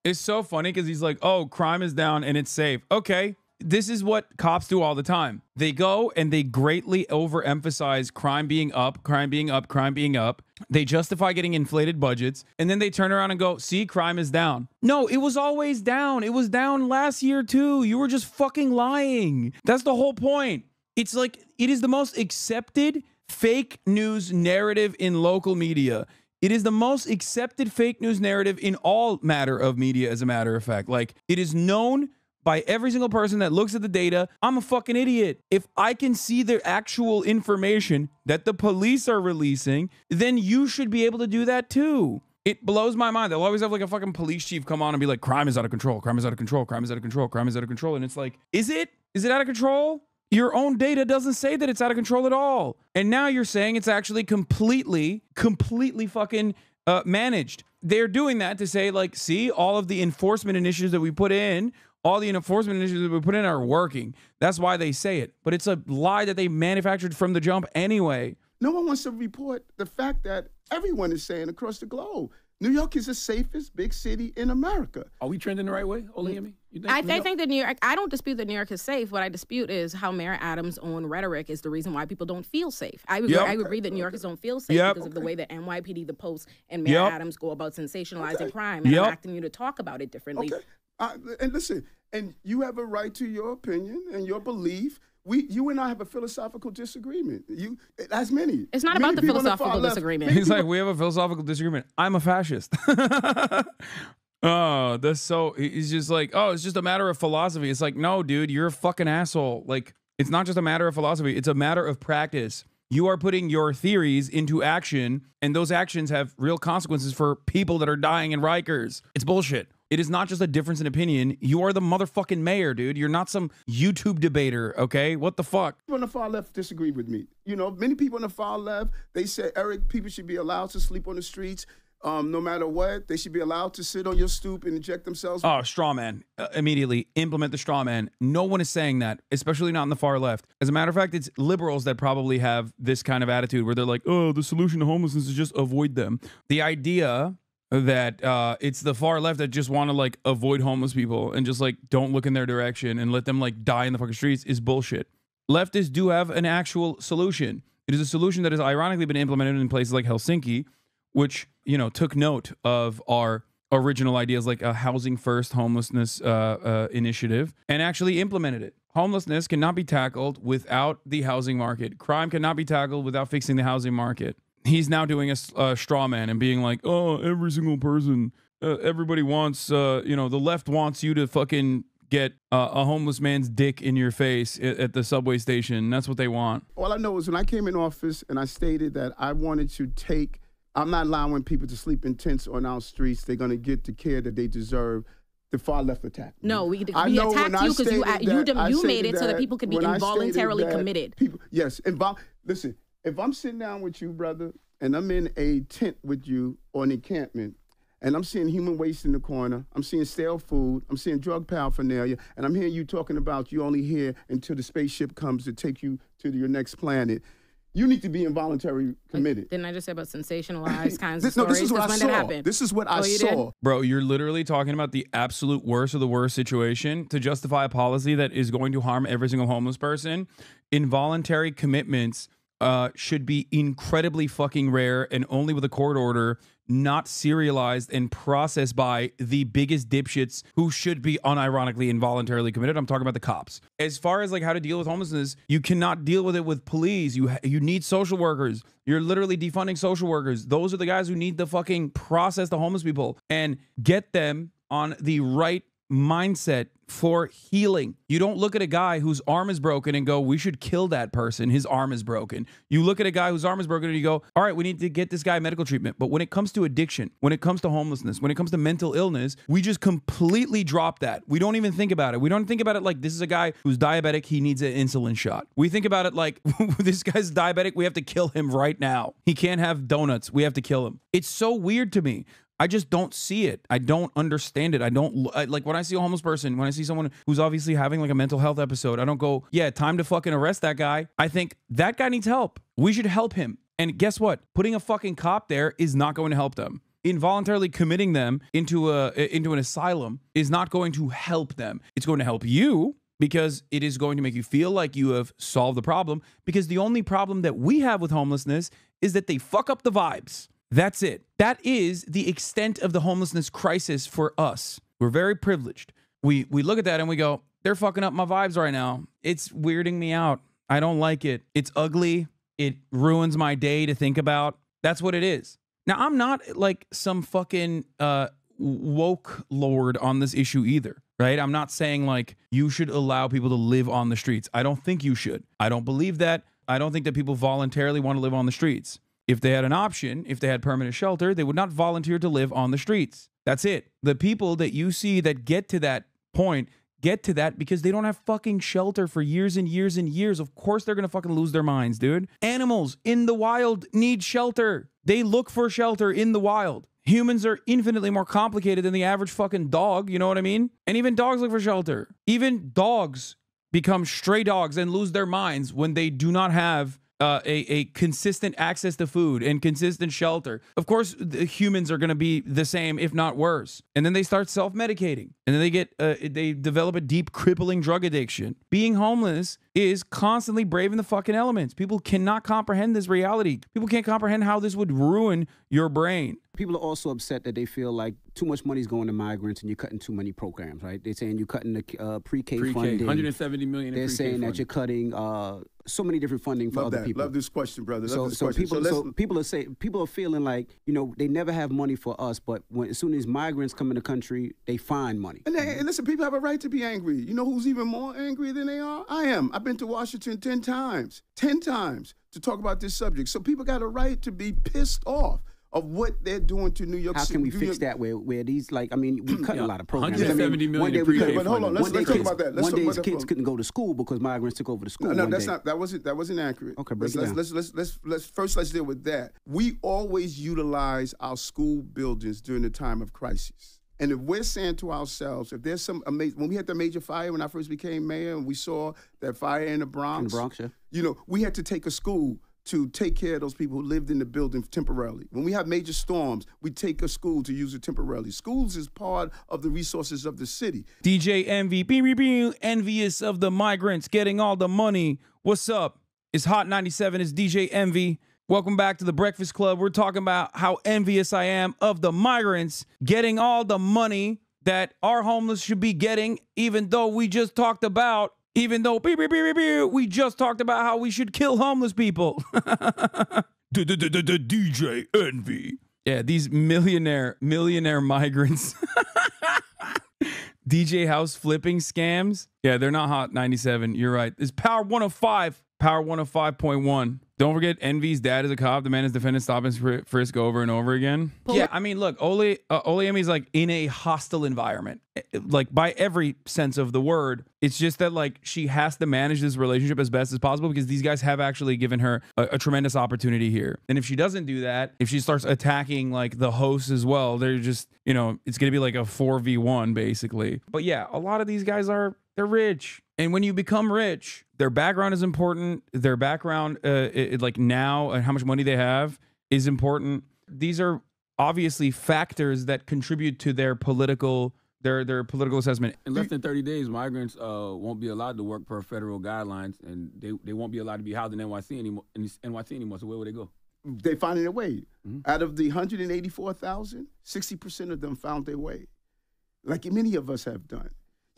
It's so funny because he's like, oh, crime is down and it's safe. Okay, this is what cops do all the time. They go and they greatly overemphasize crime being up, crime being up, crime being up. They justify getting inflated budgets. And then they turn around and go, see, crime is down. No, it was always down. It was down last year too. You were just fucking lying. That's the whole point. It's like, it is the most accepted fake news narrative in local media. It is the most accepted fake news narrative in all matter of media, as a matter of fact. Like, it is known by every single person that looks at the data. I'm a fucking idiot. If I can see the actual information that the police are releasing, then you should be able to do that too. It blows my mind. They'll always have like a fucking police chief come on and be like, crime is out of control, crime is out of control, crime is out of control, crime is out of control. And it's like, is it? Is it out of control? Your own data doesn't say that it's out of control at all. And now you're saying it's actually completely, completely fucking uh, managed. They're doing that to say like, see, all of the enforcement initiatives that we put in, all the enforcement initiatives that we put in are working. That's why they say it. But it's a lie that they manufactured from the jump anyway. No one wants to report the fact that everyone is saying across the globe, New York is the safest big city in America. Are we trending the right way, Olayemi? You think I, th- I think that New York, I don't dispute that New York is safe. What I dispute is how Mayor Adams' own rhetoric is the reason why people don't feel safe. I would, yep. I would agree that New Yorkers don't feel safe yep. because of the way that N Y P D, the Post, and Mayor yep. Adams go about sensationalizing okay. crime and yep. asking you to talk about it differently. Okay. Uh, and listen, and you have a right to your opinion and your belief. We, you and I have a philosophical disagreement. You, as many. It's not many about the philosophical disagreement. He's like, we have a philosophical disagreement. I'm a fascist. Oh, that's so, he's just like, oh, it's just a matter of philosophy. It's like, no, dude, you're a fucking asshole. Like, it's not just a matter of philosophy. It's a matter of practice. You are putting your theories into action, and those actions have real consequences for people that are dying in Rikers. It's bullshit. It is not just a difference in opinion. You are the motherfucking mayor, dude. You're not some YouTube debater, okay? What the fuck? People on the far left disagree with me. You know, many people on the far left, they say, Eric, people should be allowed to sleep on the streets um, no matter what. They should be allowed to sit on your stoop and inject themselves. Oh, straw man. Uh, immediately. Implement the straw man. No one is saying that, especially not on the far left. As a matter of fact, it's liberals that probably have this kind of attitude where they're like, oh, the solution to homelessness is just avoid them. The idea that uh, it's the far left that just want to like avoid homeless people and just like don't look in their direction and let them like die in the fucking streets is bullshit. Leftists do have an actual solution. It is a solution that has ironically been implemented in places like Helsinki, which, you know, took note of our original ideas like a housing first homelessness uh, uh, initiative and actually implemented it. Homelessness cannot be tackled without the housing market. Crime cannot be tackled without fixing the housing market. He's now doing a uh, straw man and being like, oh, every single person, uh, everybody wants, uh, you know, the left wants you to fucking get uh, a homeless man's dick in your face at, at the subway station. That's what they want. All I know is when I came in office and I stated that I wanted to take, I'm not allowing people to sleep in tents on our streets. They're going to get the care that they deserve. The far left attack. No, we, we I know attacked you because you, that, you, dem- you made it that, so that people could be involuntarily that, committed. People, yes. Invol- Listen. If I'm sitting down with you, brother, and I'm in a tent with you or an encampment, and I'm seeing human waste in the corner, I'm seeing stale food, I'm seeing drug paraphernalia, and I'm hearing you talking about you only here until the spaceship comes to take you to your next planet, you need to be involuntarily committed. Like, didn't I just say about sensationalized kinds this, of no, stories? No, this is what I when saw. This is what oh, I saw. Did? Bro, you're literally talking about the absolute worst of the worst situation to justify a policy that is going to harm every single homeless person. Involuntary commitments Uh, should be incredibly fucking rare and only with a court order, not serialized and processed by the biggest dipshits who should be unironically involuntarily committed. I'm talking about the cops. As far as like how to deal with homelessness, you cannot deal with it with police. You ha- you need social workers. You're literally defunding social workers. Those are the guys who need to fucking process the homeless people and get them on the right mindset for healing. You don't look at a guy whose arm is broken and go, we should kill that person. His arm is broken. You look at a guy whose arm is broken and you go, all right, we need to get this guy medical treatment. But when it comes to addiction, when it comes to homelessness, when it comes to mental illness, we just completely drop that. We don't even think about it. We don't think about it like this is a guy who's diabetic. He needs an insulin shot. We think about it like this guy's diabetic. We have to kill him right now. He can't have donuts. We have to kill him. It's so weird to me. I just don't see it. I don't understand it. I don't I, like when I see a homeless person, when I see someone who's obviously having like a mental health episode, I don't go, yeah, time to fucking arrest that guy. I think that guy needs help. We should help him. And guess what? Putting a fucking cop there is not going to help them. Involuntarily committing them into a into an asylum is not going to help them. It's going to help you, because it is going to make you feel like you have solved the problem, because the only problem that we have with homelessness is that they fuck up the vibes. That's it. That is the extent of the homelessness crisis for us. We're very privileged. We we look at that and we go, they're fucking up my vibes right now. It's weirding me out. I don't like it. It's ugly. It ruins my day to think about. That's what it is. Now, I'm not like some fucking uh, woke lord on this issue either, right? I'm not saying like you should allow people to live on the streets. I don't think you should. I don't believe that. I don't think that people voluntarily want to live on the streets. If they had an option, if they had permanent shelter, they would not volunteer to live on the streets. That's it. The people that you see that get to that point get to that because they don't have fucking shelter for years and years and years. Of course they're going to fucking lose their minds, dude. Animals in the wild need shelter. They look for shelter in the wild. Humans are infinitely more complicated than the average fucking dog, you know what I mean? And even dogs look for shelter. Even dogs become stray dogs and lose their minds when they do not have Uh, a, a consistent access to food and consistent shelter. Of course, the humans are going to be the same, if not worse. And then they start self-medicating, and then they get uh, they develop a deep crippling drug addiction. Being homeless is constantly braving the fucking elements. People cannot comprehend this reality. People can't comprehend how this would ruin your brain. People are also upset that they feel like too much money is going to migrants and you're cutting too many programs, right? They're saying you're cutting the uh, pre-K, pre-K funding. one hundred seventy million dollars in pre-K funding. They're saying that you're cutting uh, so many different funding for Love other that. people. Love this question, brother. Love so, this so question. People, so, so people are saying, people are feeling like, you know, they never have money for us, but when, as soon as migrants come in the country, they find money. And, they, and listen, people have a right to be angry. You know who's even more angry than they are? I am. I've been to Washington ten times, ten times to talk about this subject. So people got a right to be pissed off of what they're doing to New York City. How can we New fix York that? Where, where these, like, I mean, we cut yeah. a lot of programs. one hundred seventy million dollars one day we cut, but hold on, let's, let's talk about that. Let's one day kids problem. couldn't go to school because migrants took over the school. No, no, one that's day. not. That wasn't. That wasn't accurate. Okay, break let's, it down. Let's, let's, let's, let's, let's first let's deal with that. We always utilize our school buildings during the time of crisis. And if we're saying to ourselves, if there's some amazing, when we had the major fire, when I first became mayor, and we saw that fire in the Bronx, in the Bronx, yeah. you know, we had to take a school to take care of those people who lived in the building temporarily. When we have major storms, we take a school to use it temporarily. Schools is part of the resources of the city. D J Envy, envious of the migrants getting all the money. What's up? It's Hot ninety-seven, it's D J Envy. Welcome back to the Breakfast Club. We're talking about how envious I am of the migrants getting all the money that our homeless should be getting, even though we just talked about, even though beep, beep, beep, beep, we just talked about how we should kill homeless people. D J Envy. Yeah, these millionaire, millionaire migrants. D J house flipping scams. Yeah, they're not Hot ninety-seven. You're right. It's Power one oh five. Power one oh five point one. Don't forget, Envy's dad is a cop. The man is defendant, stop and frisk over and over again. Yeah, I mean, look, Ole, uh, Olayemi's like in a hostile environment, like by every sense of the word. It's just that like she has to manage this relationship as best as possible because these guys have actually given her a, a tremendous opportunity here. And if she doesn't do that, if she starts attacking like the hosts as well, they're just, you know, it's going to be like a four v one basically. But yeah, a lot of these guys are, they're rich. And when you become rich, their background is important. Their background, uh, it, it, like now and how much money they have is important. These are obviously factors that contribute to their political, their their political assessment. In less than thirty days, migrants uh, won't be allowed to work per federal guidelines, and they, they won't be allowed to be housed in N Y C anymore. In N Y C anymore. So where would they go? They finding their way. Mm-hmm. Out of the one hundred eighty-four thousand, sixty percent of them found their way, like many of us have done.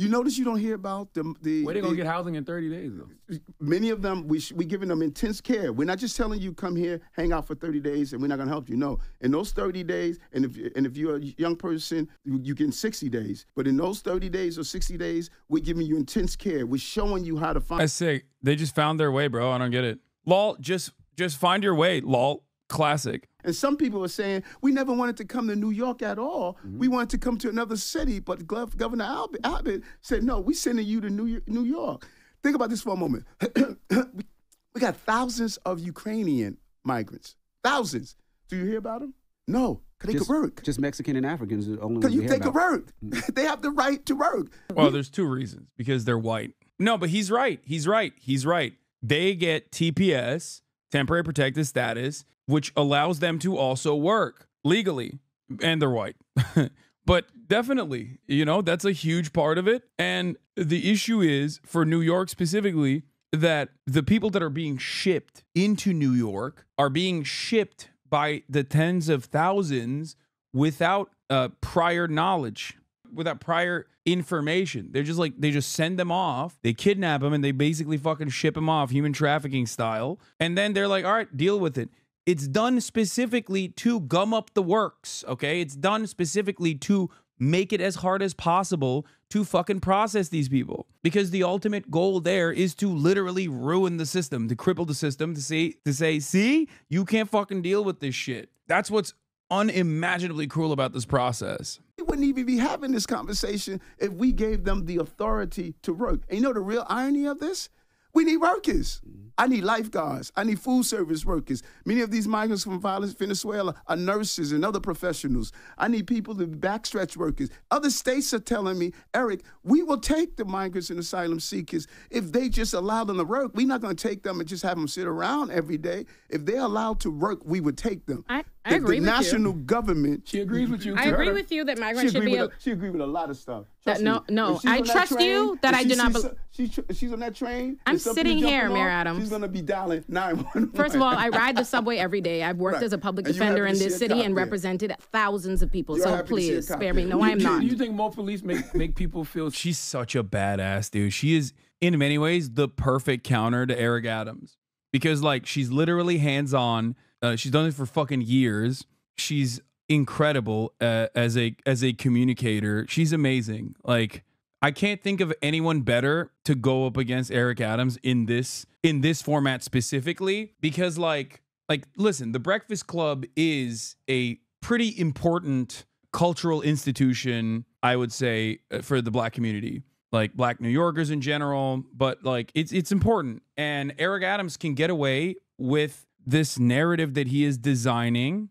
You notice you don't hear about the... the Where they going to get housing in thirty days, though? Many of them, we sh- we're giving them intense care. We're not just telling you, come here, hang out for thirty days, and we're not going to help you. No. In those thirty days, and if and if you're a young person, you get sixty days. But in those thirty days or sixty days, we're giving you intense care. We're showing you how to find... That's sick. They just found their way, bro. I don't get it. Lol, just, just find your way, lol. Classic. And some people are saying, we never wanted to come to New York at all. Mm-hmm. We wanted to come to another city, but Governor Abbott said, no, we're sending you to New York. Think about this for a moment. We got thousands of Ukrainian migrants. Thousands. Do you hear about them? No, because they just, could work. Just Mexican and Africans are the only ones you hear about. They could work. Mm-hmm. They have the right to work. Well, we- there's two reasons. Because they're white. No, but he's right. He's right. He's right. They get T P S, temporary protected status, which allows them to also work legally, and they're white. But definitely, you know, that's a huge part of it. And the issue is for New York specifically that the people that are being shipped into New York are being shipped by the tens of thousands without uh, prior knowledge, without prior information. They're just like, they just send them off, they kidnap them, and they basically fucking ship them off human trafficking style. And then they're like, all right, deal with it. It's done specifically to gum up the works, okay? It's done specifically to make it as hard as possible to fucking process these people. Because the ultimate goal there is to literally ruin the system, to cripple the system, to say, to say, see, you can't fucking deal with this shit. That's what's unimaginably cruel about this process. We wouldn't even be having this conversation if we gave them the authority to work. And you know the real irony of this? We need workers. I need lifeguards. I need food service workers. Many of these migrants from Venezuela are nurses and other professionals. I need people to be backstretch workers. Other states are telling me, Eric, we will take the migrants and asylum seekers if they just allow them to work. We're not going to take them and just have them sit around every day. If they're allowed to work, we would take them. I, I the, agree the with you. The national government. She agrees with you. I agree her. with you that migrants should be. A, she agrees with a lot of stuff. That, no, no. I trust train, you that I do not believe. She, she's on that train. I'm sitting here, Mayor Adams. She's going to be dialing nine one one. First of all, I ride the subway every day. I've worked right. as a public defender in this city and represented thousands of people. You're so please spare me. No, you, I am you, not. You think more police make, make people feel... She's such a badass, dude. She is, in many ways, the perfect counter to Eric Adams. Because, like, she's literally hands-on. Uh, she's done it for fucking years. She's incredible uh, as a as a communicator. She's amazing. Like... I can't think of anyone better to go up against Eric Adams in this in this format specifically, because like like listen, the Breakfast Club is a pretty important cultural institution, I would say, for the Black community, like Black New Yorkers in general, but like it's it's important. And Eric Adams can get away with this narrative that he is designing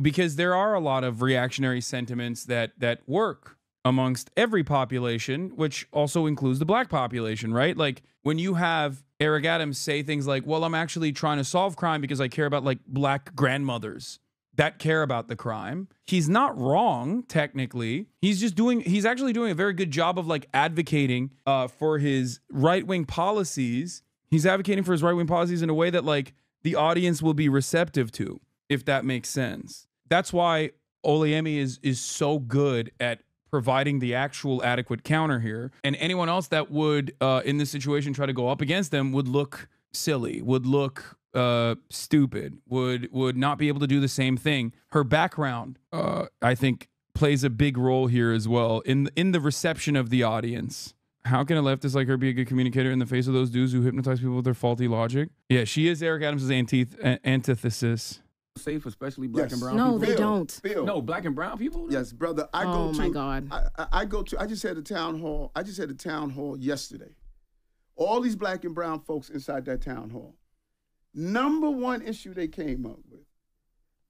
because there are a lot of reactionary sentiments that that work amongst every population, which also includes the Black population, right? Like when you have Eric Adams say things like, well, I'm actually trying to solve crime because I care about like Black grandmothers that care about the crime. He's not wrong, technically. He's just doing, he's actually doing a very good job of like advocating uh, for his right-wing policies. He's advocating for his right-wing policies in a way that like the audience will be receptive to, if that makes sense. That's why Olayemi is is so good at providing the actual adequate counter here. And anyone else that would, uh, in this situation, try to go up against them would look silly, would look uh, stupid, would would not be able to do the same thing. Her background, uh, I think, plays a big role here as well in, in the reception of the audience. How can a leftist like her be a good communicator in the face of those dudes who hypnotize people with their faulty logic? Yeah, she is Eric Adams' antith- antithesis. Safe, especially black yes. and brown no, people. No, they don't. Bill. No, black and brown people? Yes, brother. I oh, go to, my God. I, I, I go to, I just had a town hall. I just had a town hall yesterday. All these black and brown folks inside that town hall. Number one issue they came up with,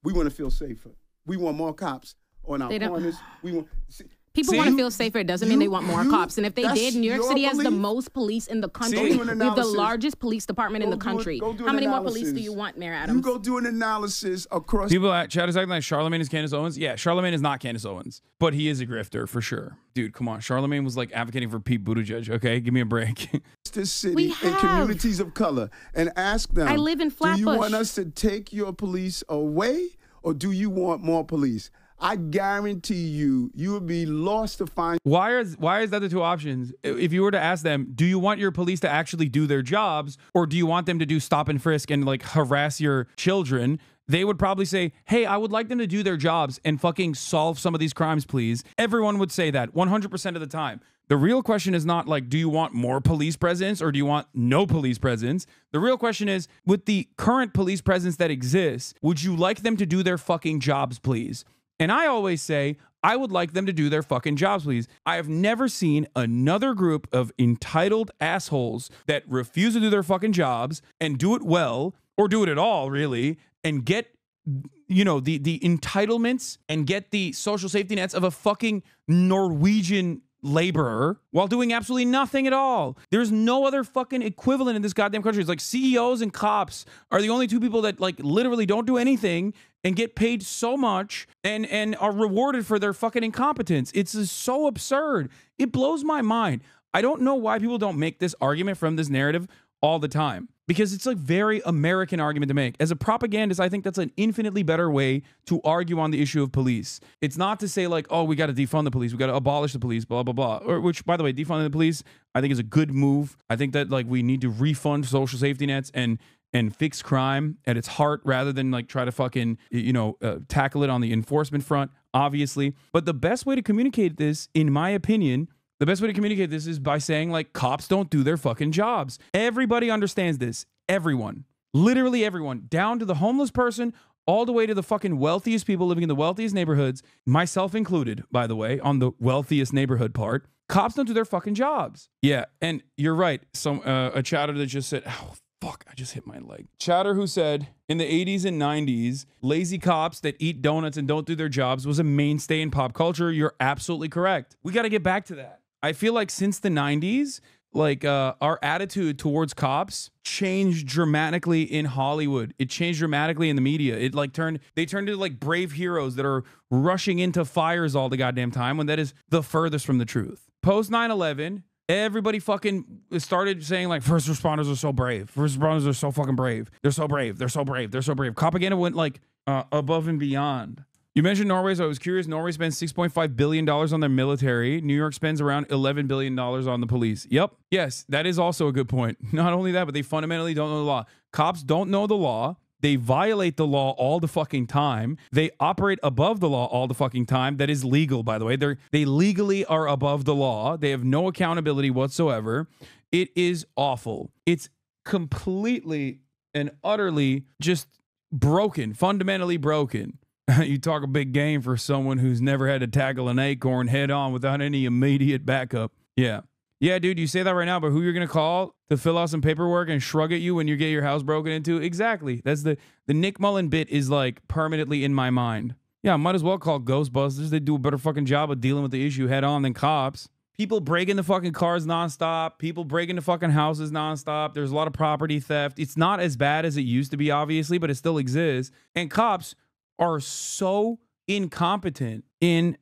we want to feel safer. We want more cops on our they corners. Don't. We want... See, People See, want to feel safer. It doesn't you, mean they want more you, cops. And if they did, New York City belief? has the most police in the country. See, we have the largest police department go in the country. Do, do How many analysis. more police do you want, Mayor Adams? You go do an analysis across... People at chat is acting like Charlemagne is Candace Owens. Yeah, Charlemagne is not Candace Owens. But he is a grifter, for sure. Dude, come on. Charlemagne was like advocating for Pete Buttigieg. Okay, give me a break. This city and communities of color and ask them... I live in Flatbush. Do you want us to take your police away or do you want more police? I guarantee you, you would be lost to find. Why is, why is that the two options? If you were to ask them, do you want your police to actually do their jobs, or do you want them to do stop and frisk and like harass your children? They would probably say, hey, I would like them to do their jobs and fucking solve some of these crimes, please. Everyone would say that one hundred percent of the time. The real question is not like, do you want more police presence or do you want no police presence? The real question is, with the current police presence that exists, would you like them to do their fucking jobs, please? And I always say, I would like them to do their fucking jobs, please. I have never seen another group of entitled assholes that refuse to do their fucking jobs and do it well, or do it at all, really, and get, you know, the, the entitlements and get the social safety nets of a fucking Norwegian laborer while doing absolutely nothing at all. There's no other fucking equivalent in this goddamn country. It's like C E Os and cops are the only two people that like literally don't do anything and get paid so much and, and are rewarded for their fucking incompetence. It's just so absurd. It blows my mind. I don't know why people don't make this argument from this narrative all the time, because it's a very American argument to make. As a propagandist, I think that's an infinitely better way to argue on the issue of police. It's not to say like, oh, we got to defund the police, we got to abolish the police, blah, blah, blah. Or, which, by the way, defunding the police, I think is a good move. I think that like we need to refund social safety nets and and fix crime at its heart rather than like try to fucking, you know, uh, tackle it on the enforcement front, obviously. But the best way to communicate this, in my opinion, the best way to communicate this is by saying like, cops don't do their fucking jobs. Everybody understands this. Everyone, literally everyone, down to the homeless person, all the way to the fucking wealthiest people living in the wealthiest neighborhoods, myself included, by the way, on the wealthiest neighborhood part. Cops don't do their fucking jobs. Yeah, and you're right. Some uh, a chatter that just said, oh, fuck, I just hit my leg. Chatter who said, in the eighties and nineties, lazy cops that eat donuts and don't do their jobs was a mainstay in pop culture. You're absolutely correct. We got to get back to that. I feel like since the nineties, like uh, our attitude towards cops changed dramatically in Hollywood. It changed dramatically in the media. It like turned, they turned into like brave heroes that are rushing into fires all the goddamn time, when that is the furthest from the truth. Post nine eleven, everybody fucking started saying like, first responders are so brave. First responders are so fucking brave. They're so brave. They're so brave. They're so brave. Propaganda went like uh, above and beyond. You mentioned Norway, so I was curious. Norway spends six point five billion dollars on their military. New York spends around eleven billion dollars on the police. Yep. Yes, that is also a good point. Not only that, but they fundamentally don't know the law. Cops don't know the law. They violate the law all the fucking time. They operate above the law all the fucking time. That is legal, by the way. They're, they legally are above the law. They have no accountability whatsoever. It is awful. It's completely and utterly just broken, fundamentally broken. You talk a big game for someone who's never had to tackle an acorn head on without any immediate backup. Yeah. Yeah, dude, you say that right now, but who you're going to call to fill out some paperwork and shrug at you when you get your house broken into? Exactly. That's the, the Nick Mullen bit is like permanently in my mind. Yeah, I might as well call Ghostbusters. They do a better fucking job of dealing with the issue head on than cops. People break into fucking cars nonstop. People break into fucking houses nonstop. There's a lot of property theft. It's not as bad as it used to be, obviously, but it still exists. And cops are so incompetent in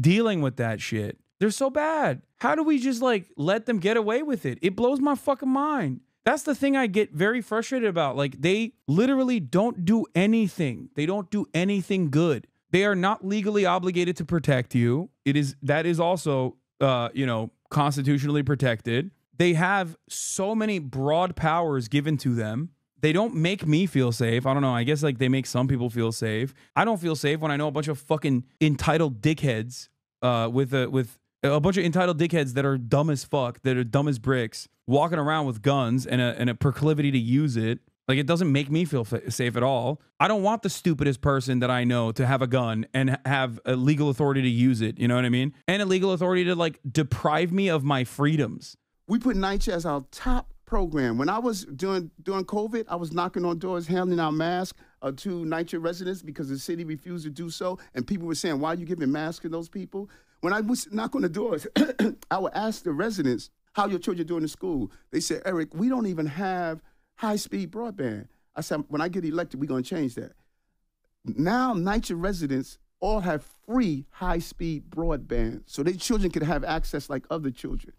dealing with that shit. They're so bad. How do we just like let them get away with it? It blows my fucking mind. That's the thing I get very frustrated about. Like, they literally don't do anything. They don't do anything good. They are not legally obligated to protect you. It is, that is also, uh, you know, constitutionally protected. They have so many broad powers given to them. They don't make me feel safe. I don't know. I guess like they make some people feel safe. I don't feel safe when I know a bunch of fucking entitled dickheads uh, with a, with a bunch of entitled dickheads that are dumb as fuck, that are dumb as bricks, walking around with guns and a, and a proclivity to use it. Like, it doesn't make me feel fa- safe at all. I don't want the stupidest person that I know to have a gun and have a legal authority to use it. You know what I mean? And a legal authority to like deprive me of my freedoms. We put NYCHA as our top program. When I was doing during COVID, I was knocking on doors, handing out masks uh, to NYCHA residents because the city refused to do so, and people were saying, "Why are you giving masks to those people?" When I was knocking on the doors, I would ask the residents, "How your children doing in school?" They said, "Eric, we don't even have high-speed broadband." I said, "When I get elected, we're going to change that." Now, NYCHA residents all have free high-speed broadband, so their children can have access like other children.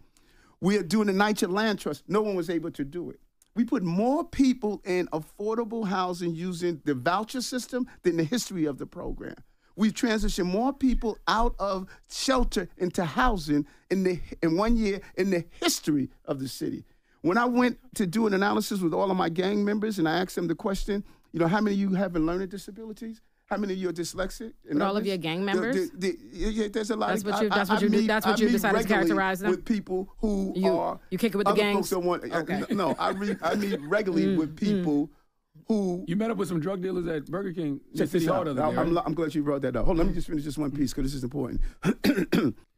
We are doing the NYCHA Land Trust. No one was able to do it. We put more people in affordable housing using the voucher system than the history of the program. We've transitioned more people out of shelter into housing in the in one year in the history of the city. When I went to do an analysis with all of my gang members and I asked them the question, you know, how many of you have learning disabilities? How many of you are dyslexic? And all of your gang members? The, the, the, yeah, there's a lot. That's what you. That's I, what you. I meet, that's what you decided to characterize them. With people who you, are. You kick it with the gangs. Don't want, okay. I, no, I re, I meet regularly mm, with people mm. who. You met up with some drug dealers at Burger King. Check this out. I'm, I'm, I'm glad you brought that up. Hold on, let me just finish this one piece because this is important.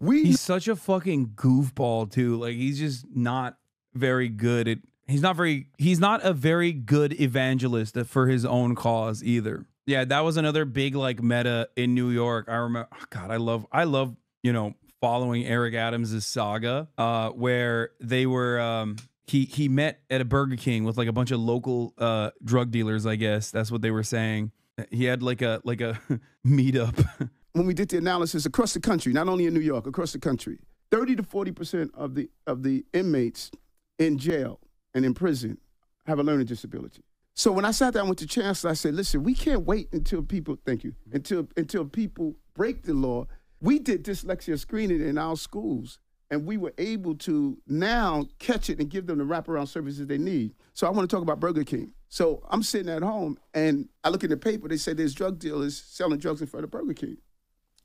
we. He's such a fucking goofball too. Like he's just not very good at. He's not very. He's not a very good evangelist for his own cause either. Yeah, that was another big like meta in New York. I remember, oh God, I love, I love, you know, following Eric Adams' saga, uh, where they were, um, he he met at a Burger King with like a bunch of local uh, drug dealers. I guess that's what they were saying. He had like a like a meetup. When we did the analysis across the country, not only in New York, across the country, thirty to forty percent of the of the inmates in jail and in prison have a learning disability. So when I sat down with the chancellor, I said, listen, we can't wait until people, thank you, until until people break the law. We did dyslexia screening in our schools, and we were able to now catch it and give them the wraparound services they need. So I want to talk about Burger King. So I'm sitting at home, and I look in the paper. They said there's drug dealers selling drugs in front of Burger King.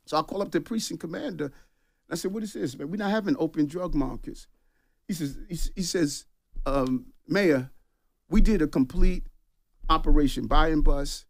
So I call up the precinct commander, and I said, what is this, man? We're not having open drug markets. He says, he, he says um, Mayor, we did a complete operation, buy and bust,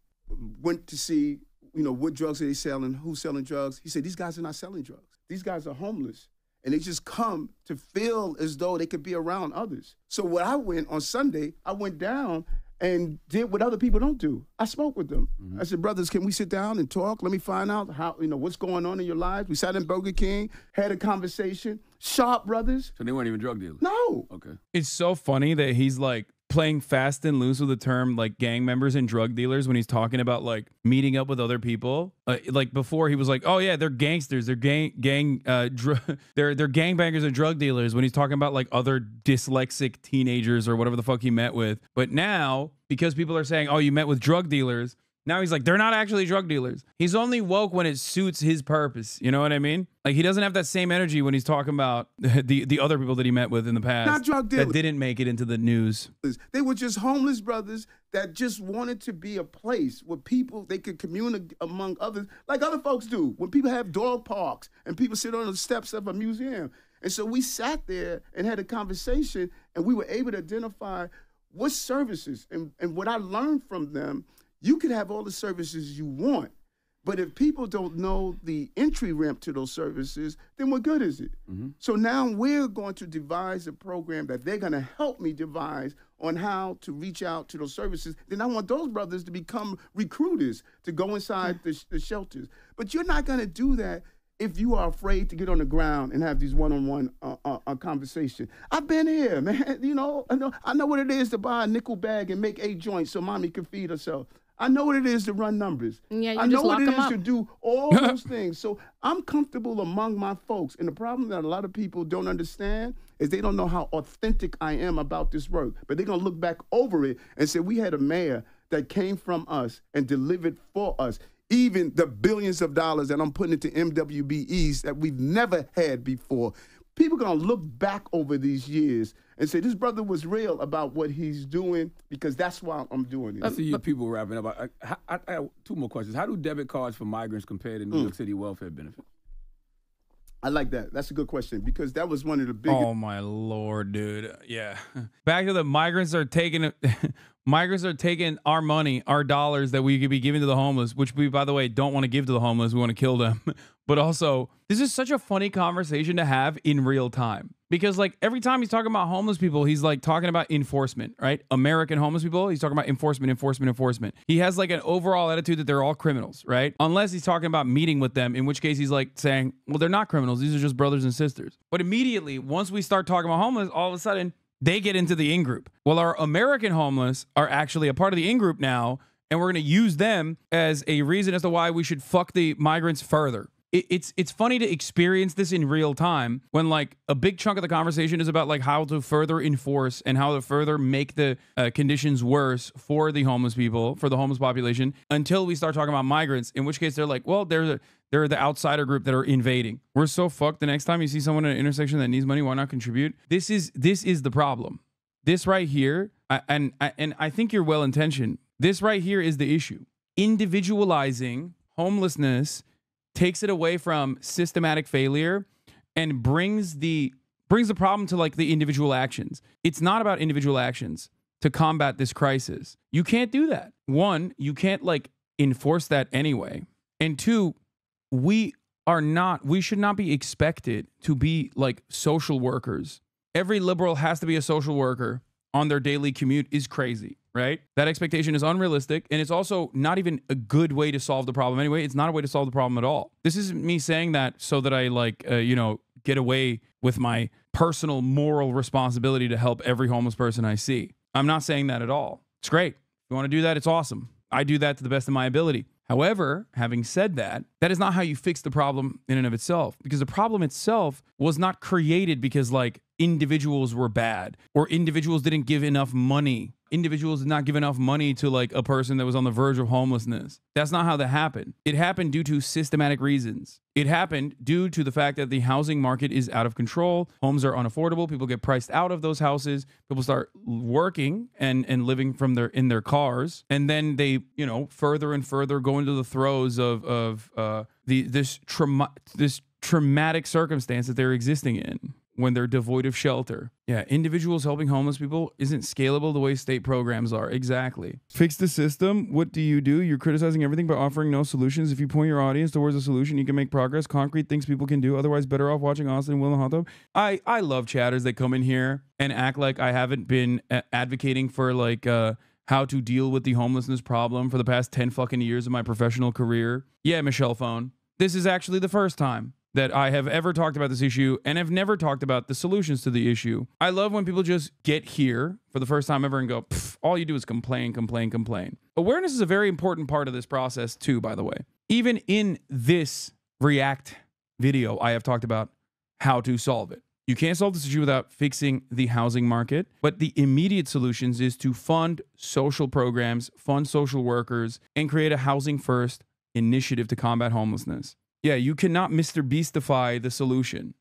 went to see, you know, what drugs are they selling, who's selling drugs. He said, these guys are not selling drugs. These guys are homeless. And they just come to feel as though they could be around others. So when I went on Sunday, I went down and did what other people don't do. I spoke with them. Mm-hmm. I said, brothers, can we sit down and talk? Let me find out how, you know, what's going on in your lives. We sat in Burger King, had a conversation. Sharp brothers. So they weren't even drug dealers? No. Okay. It's so funny that he's like, playing fast and loose with the term like gang members and drug dealers when he's talking about like meeting up with other people. Uh, like before he was like, oh yeah, they're gangsters, they're gang gang, uh, dr they're they're gangbangers and drug dealers. When he's talking about like other dyslexic teenagers or whatever the fuck he met with, but now because people are saying, oh, you met with drug dealers, now he's like, they're not actually drug dealers. He's only woke when it suits his purpose. You know what I mean? Like he doesn't have that same energy when he's talking about the the other people that he met with in the past. Not drug dealers. That didn't make it into the news. They were just homeless brothers that just wanted to be a place where people, they could commune among others, like other folks do. When people have dog parks and people sit on the steps of a museum. And so we sat there and had a conversation and we were able to identify what services and, and what I learned from them. You can have all the services you want, but if people don't know the entry ramp to those services, then what good is it? Mm-hmm. So now we're going to devise a program that they're going to help me devise on how to reach out to those services. Then I want those brothers to become recruiters to go inside the, the shelters. But you're not going to do that if you are afraid to get on the ground and have these one-on-one uh, uh, uh, conversation. I've been here, man. You know, I know, I know what it is to buy a nickel bag and make eight joints so mommy can feed herself. I know what it is to run numbers. Yeah, I know what it is to do all those things. So I'm comfortable among my folks. And the problem that a lot of people don't understand is they don't know how authentic I am about this work. But they're going to look back over it and say, we had a mayor that came from us and delivered for us. Even the billions of dollars that I'm putting into M W B Es that we've never had before. People are going to look back over these years and say, this brother was real about what he's doing because that's why I'm doing it. I see you people wrapping up. I, I, I, I have two more questions. How do debit cards for migrants compare to New mm. York City welfare benefits? I like that. That's a good question because that was one of the biggest. Oh, my Lord, dude. Yeah. Back to the migrants are taking migrants are taking our money, our dollars that we could be giving to the homeless, which we, by the way, don't want to give to the homeless. We want to kill them. But also, this is such a funny conversation to have in real time. Because like every time he's talking about homeless people, he's like talking about enforcement, right? American homeless people, he's talking about enforcement, enforcement, enforcement. He has like an overall attitude that they're all criminals, right? Unless he's talking about meeting with them, in which case he's like saying, well, they're not criminals. These are just brothers and sisters. But immediately, once we start talking about homeless, all of a sudden they get into the in-group. Well, our American homeless are actually a part of the in-group now, and we're gonna use them as a reason as to why we should fuck the migrants further. it, it's it's funny to experience this in real time when like a big chunk of the conversation is about like how to further enforce and how to further make the uh, conditions worse for the homeless people, for the homeless population, until we start talking about migrants, in which case they're like, well, there's a They're the outsider group that are invading. We're so fucked. The next time you see someone at an intersection that needs money, why not contribute? This is this is the problem. This right here, I, and, I, and I think you're well-intentioned. This right here is the issue. Individualizing homelessness takes it away from systematic failure and brings the, brings the problem to like the individual actions. It's not about individual actions to combat this crisis. You can't do that. One, you can't like enforce that anyway. And two, we are not, we should not be expected to be like social workers. Every liberal has to be a social worker on their daily commute is crazy, right? That expectation is unrealistic. And it's also not even a good way to solve the problem. Anyway, it's not a way to solve the problem at all. This isn't me saying that so that I like, uh, you know, get away with my personal moral responsibility to help every homeless person I see. I'm not saying that at all. It's great. If you want to do that, it's awesome. I do that to the best of my ability. However, having said that, that is not how you fix the problem in and of itself, because the problem itself was not created because like individuals were bad or individuals didn't give enough money. Individuals did not give enough money to like a person that was on the verge of homelessness. That's not how that happened. It happened due to systematic reasons. It happened due to the fact that the housing market is out of control. Homes are unaffordable. People get priced out of those houses. People start working and, and living from their, in their cars. And then they, you know, further and further go into the throes of, of uh, the, this, trauma, this traumatic circumstance that they're existing in, when they're devoid of shelter. Yeah, individuals helping homeless people isn't scalable the way state programs are. Exactly. Fix the system. What do you do? You're criticizing everything by offering no solutions. If you point your audience towards a solution, you can make progress. Concrete things people can do. Otherwise, better off watching Austin, Will, and Hot Tub. I, I love chatters that come in here and act like I haven't been advocating for like uh, how to deal with the homelessness problem for the past ten fucking years of my professional career. Yeah, Michelle Phone. This is actually the first time that I have ever talked about this issue and have never talked about the solutions to the issue. I love when people just get here for the first time ever and go, all you do is complain, complain, complain. Awareness is a very important part of this process too, by the way. Even in this React video, I have talked about how to solve it. You can't solve this issue without fixing the housing market, but the immediate solutions is to fund social programs, fund social workers, and create a housing first initiative to combat homelessness. Yeah, you cannot Mister Beastify the solution.